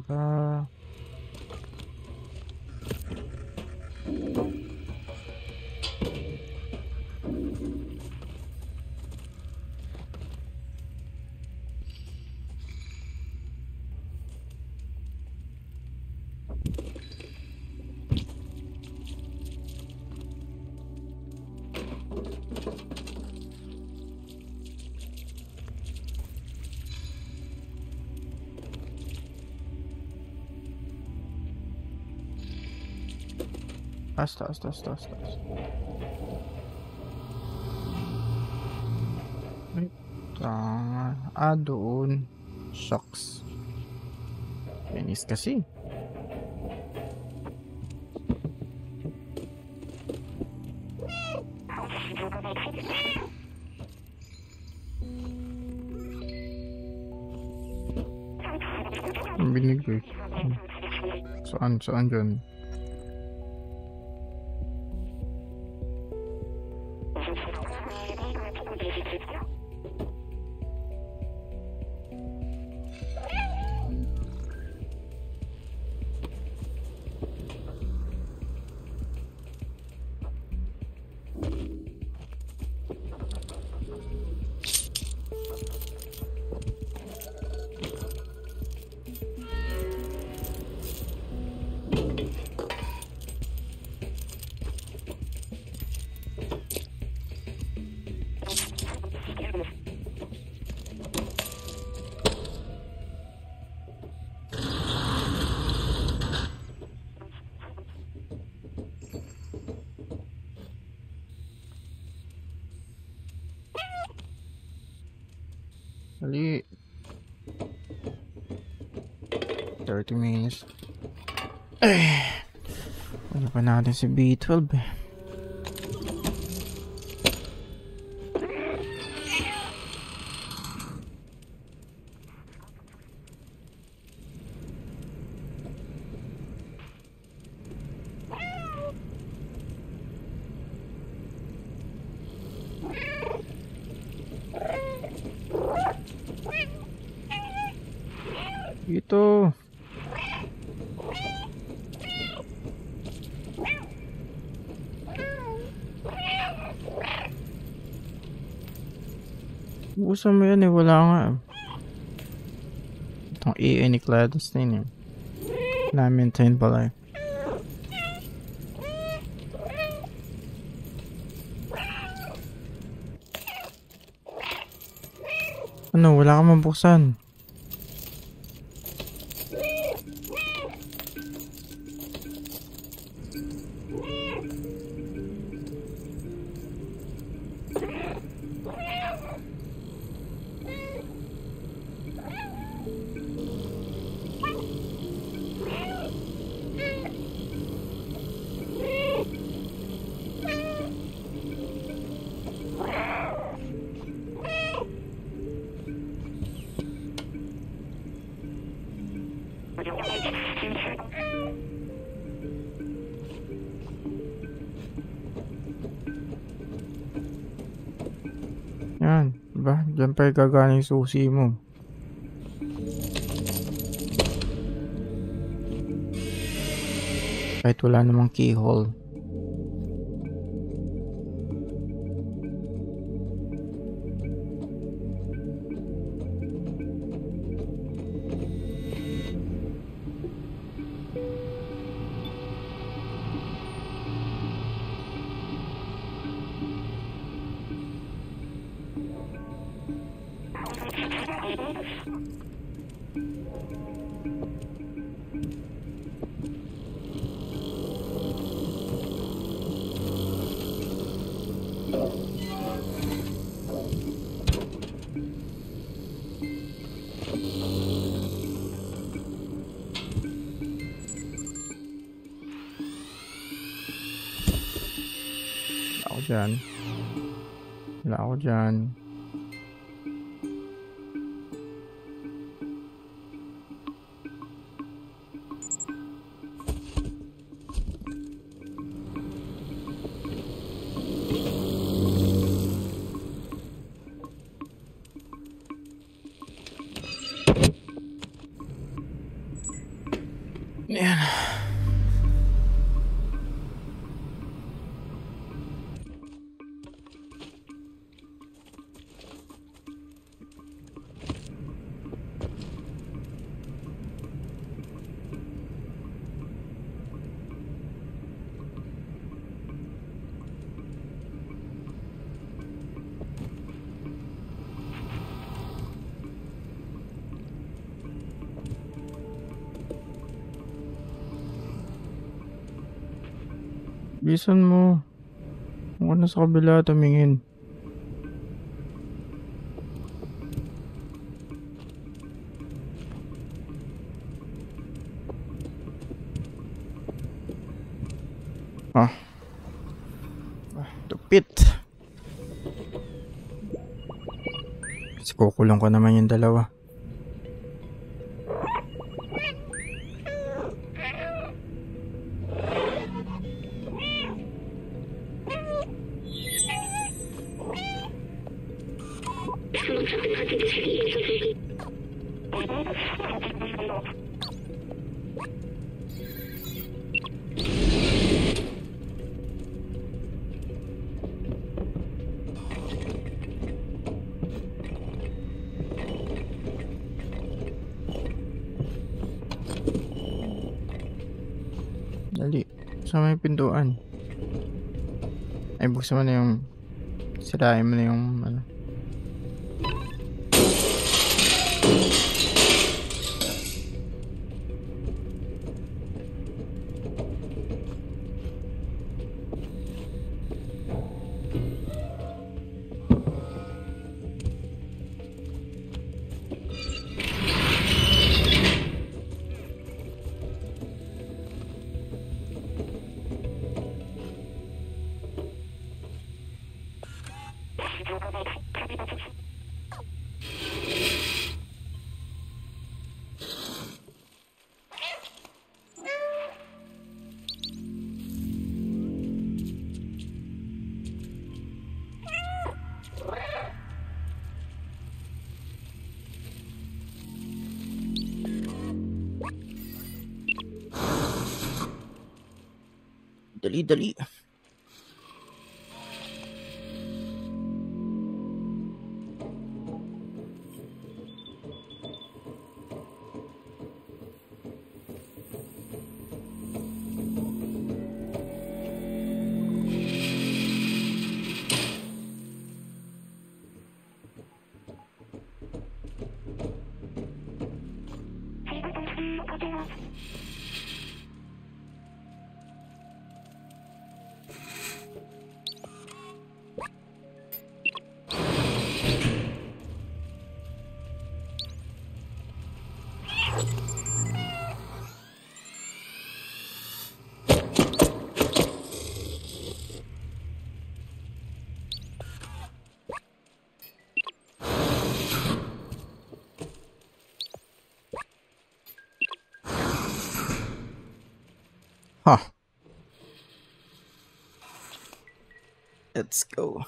ba. Asta, asta, asta, asta, asta. Tama. Ah, doon. Shocks. Linis kasi. Ang binig eh. Saan, saan dyan? thirty minutes. Eh, wala pa natin si B twelve eh. Ito. Gusto mo yan eh, wala nga. Itong E A ni Gladys na yun eh. Na-maintain pala eh. Ano, wala ka mabuksan. Yan, diba? Diyan pa'y gagaling susi mo. Kahit wala namang keyhole. Diyan. Wala ako dyan. Bisan mo. Huwag na sa kabila tumingin. Ah. Ah, tupit. Kasi kukulong ko naman yung dalawa. Pintuan. Ay, buksan mo na yung sirain mo na yung ano. Dali, dali. Let's go.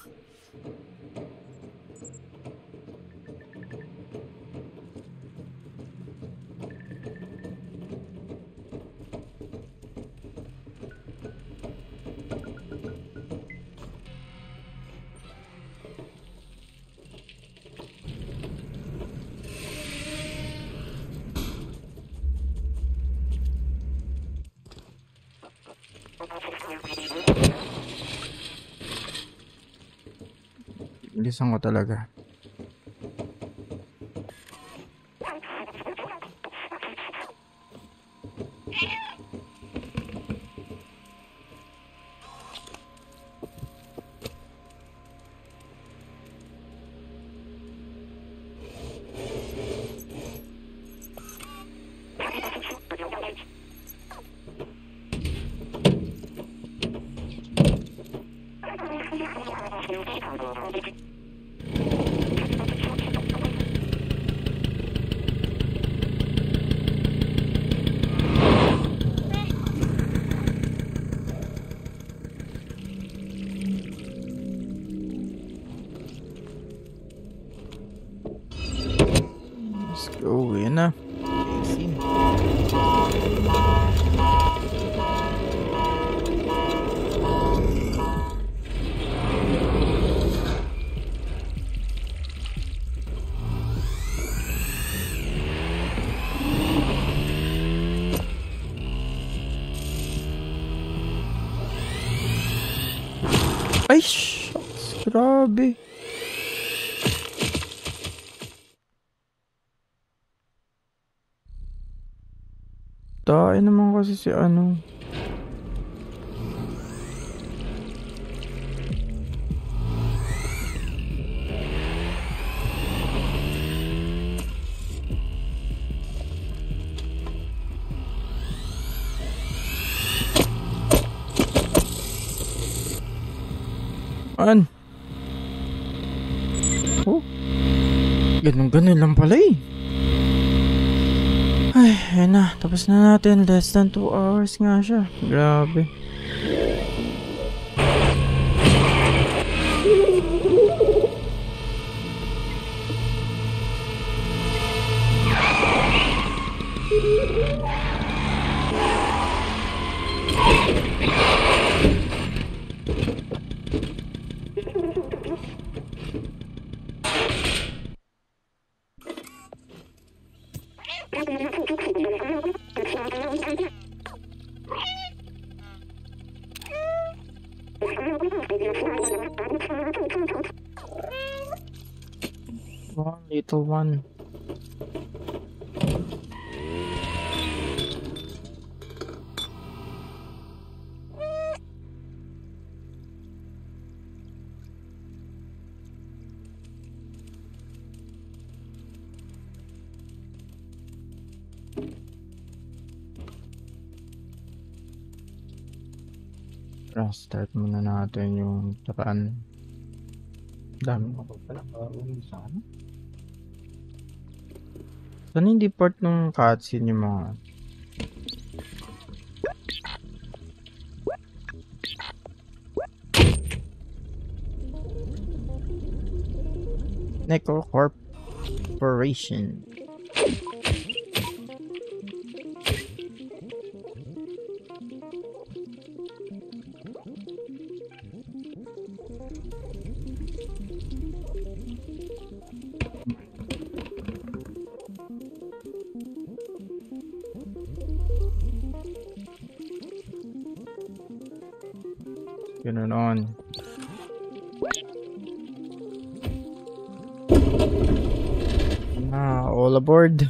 Bilisan ko talaga. Let's go in. Okay, see you. Robbie. Tae naman kasi si ano. An? Oh, ganun-ganun lang pala eh. Ay, ayun na, tapos na natin. Less than two hours nga siya. Grabe. Little one. Start muna natin yung takaan. Dami mo pa pala karoon saan. Saan hindi part ng cutscene yung mga Necro Corporation. Board.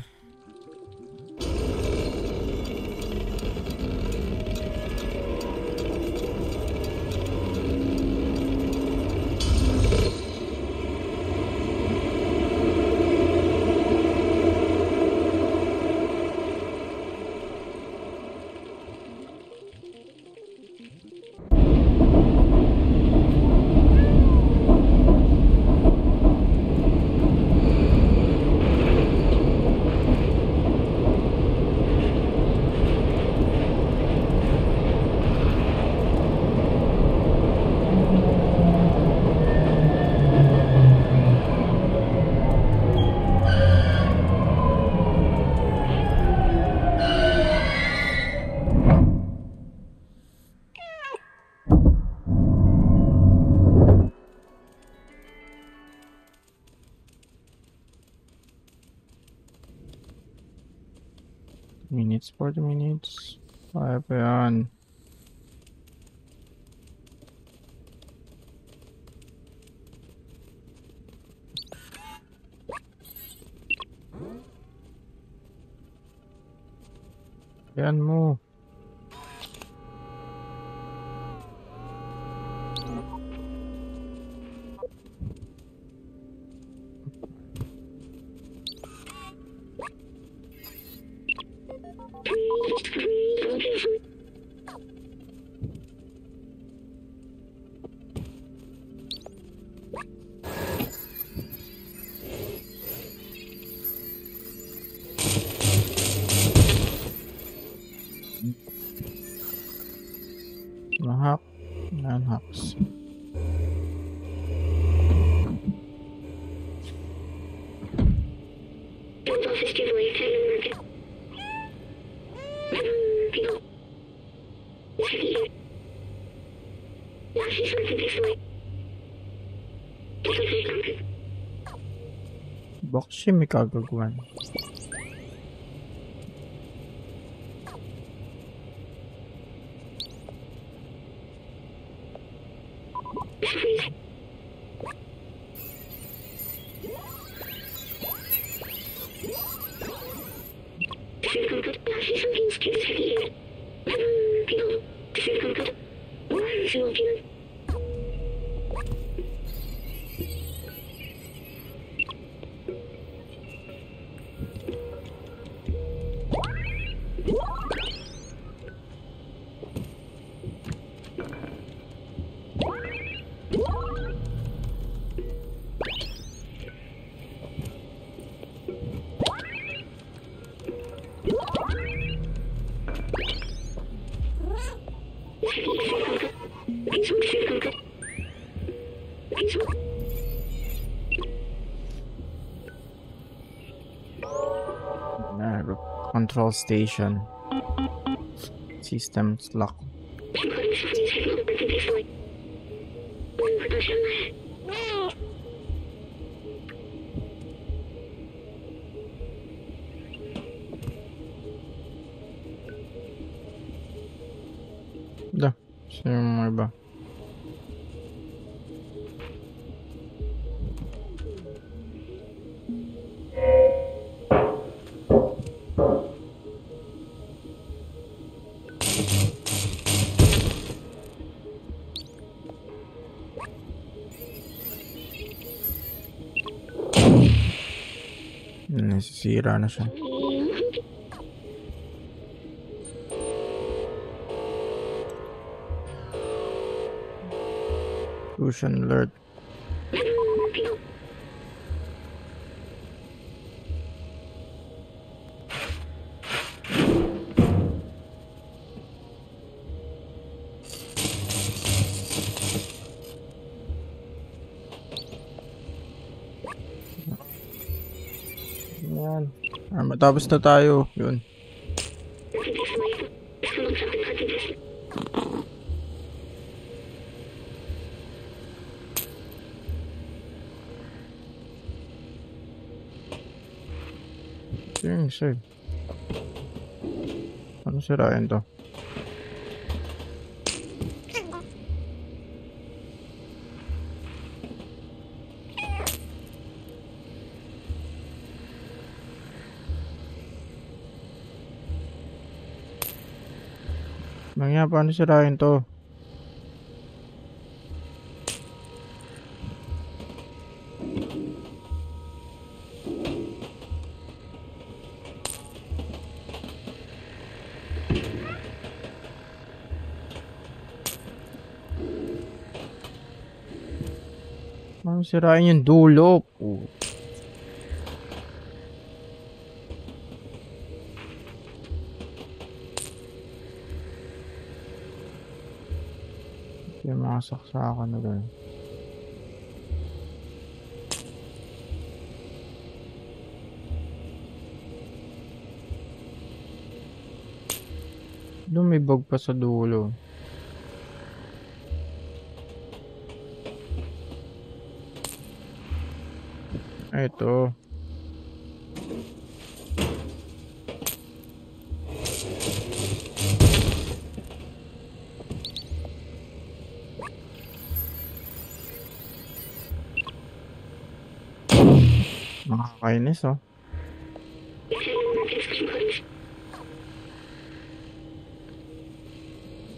forty minutes. Ay, pa yan. Yan mo. Bakit may kagagawan? Control station. Systems lock. Да, все мой ба. Nasisira na siya. Fusion alert. Ayan. Ah, matapos na tayo. Yun. Yung save. Ano sirain to? Mangya, paano sirain to? Sirain yung dulo. Oh. Yung mga saksakan na doon. Dumibog pa sa dulo. Ito. Makakainis oh.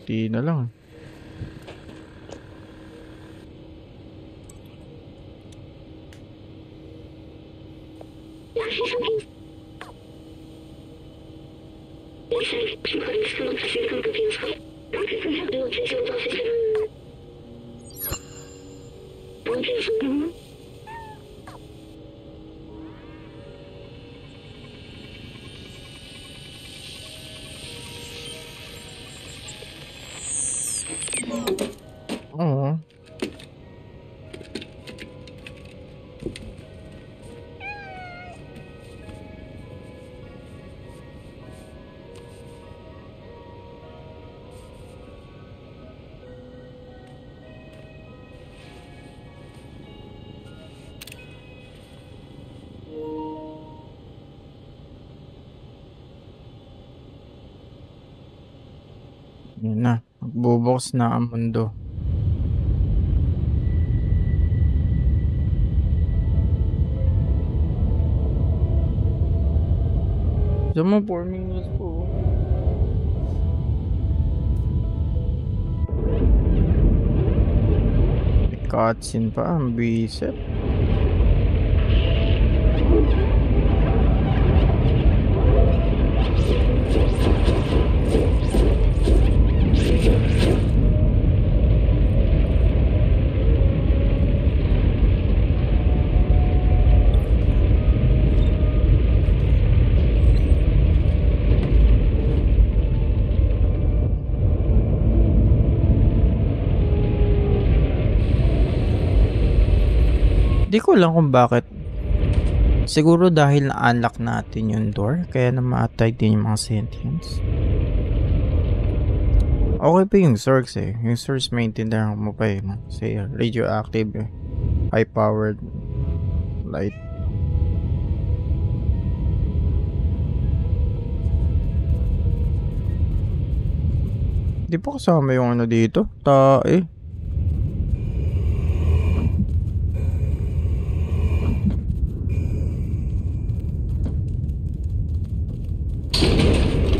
Di na lang. Oh. Yun na, magbubukas na ang mundo. Diyan mo, four minutes po. May cutscene pa, ang bisip. Hindi ko alam kung bakit Siguro dahil na-unlock natin yung door, kaya na ma-atay din yung mga sentience. Okay pa yung Zergs eh. Yung Zergs maintindihan mo pa eh. Kasi radioactive eh. High-powered light. Di pa kasama yung ano dito? Tae.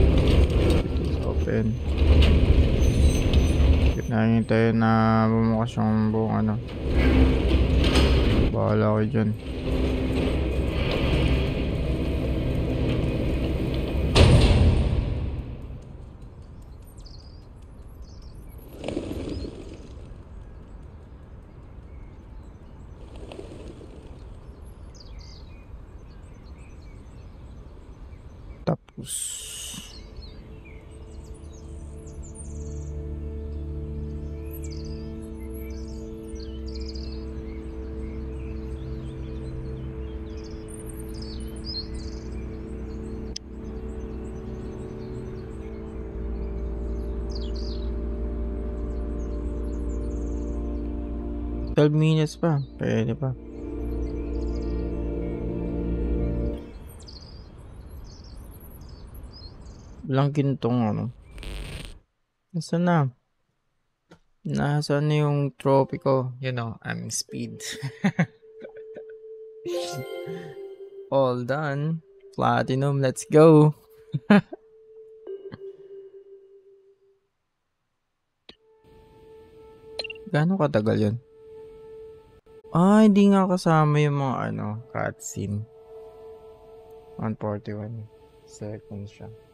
It's open. Nangyintay na bumukas yung buong ano. Bahala ko dyan. twelve minutes pa, pwede pa. Walang gintong ano. Nasaan na? Nasaan na yung trophy ko? You know, I'm speed. All done. Platinum, let's go. Gaano katagal yun? Ah, hindi nga kasama yung mga ano, cutscene. one forty-one seconds siya.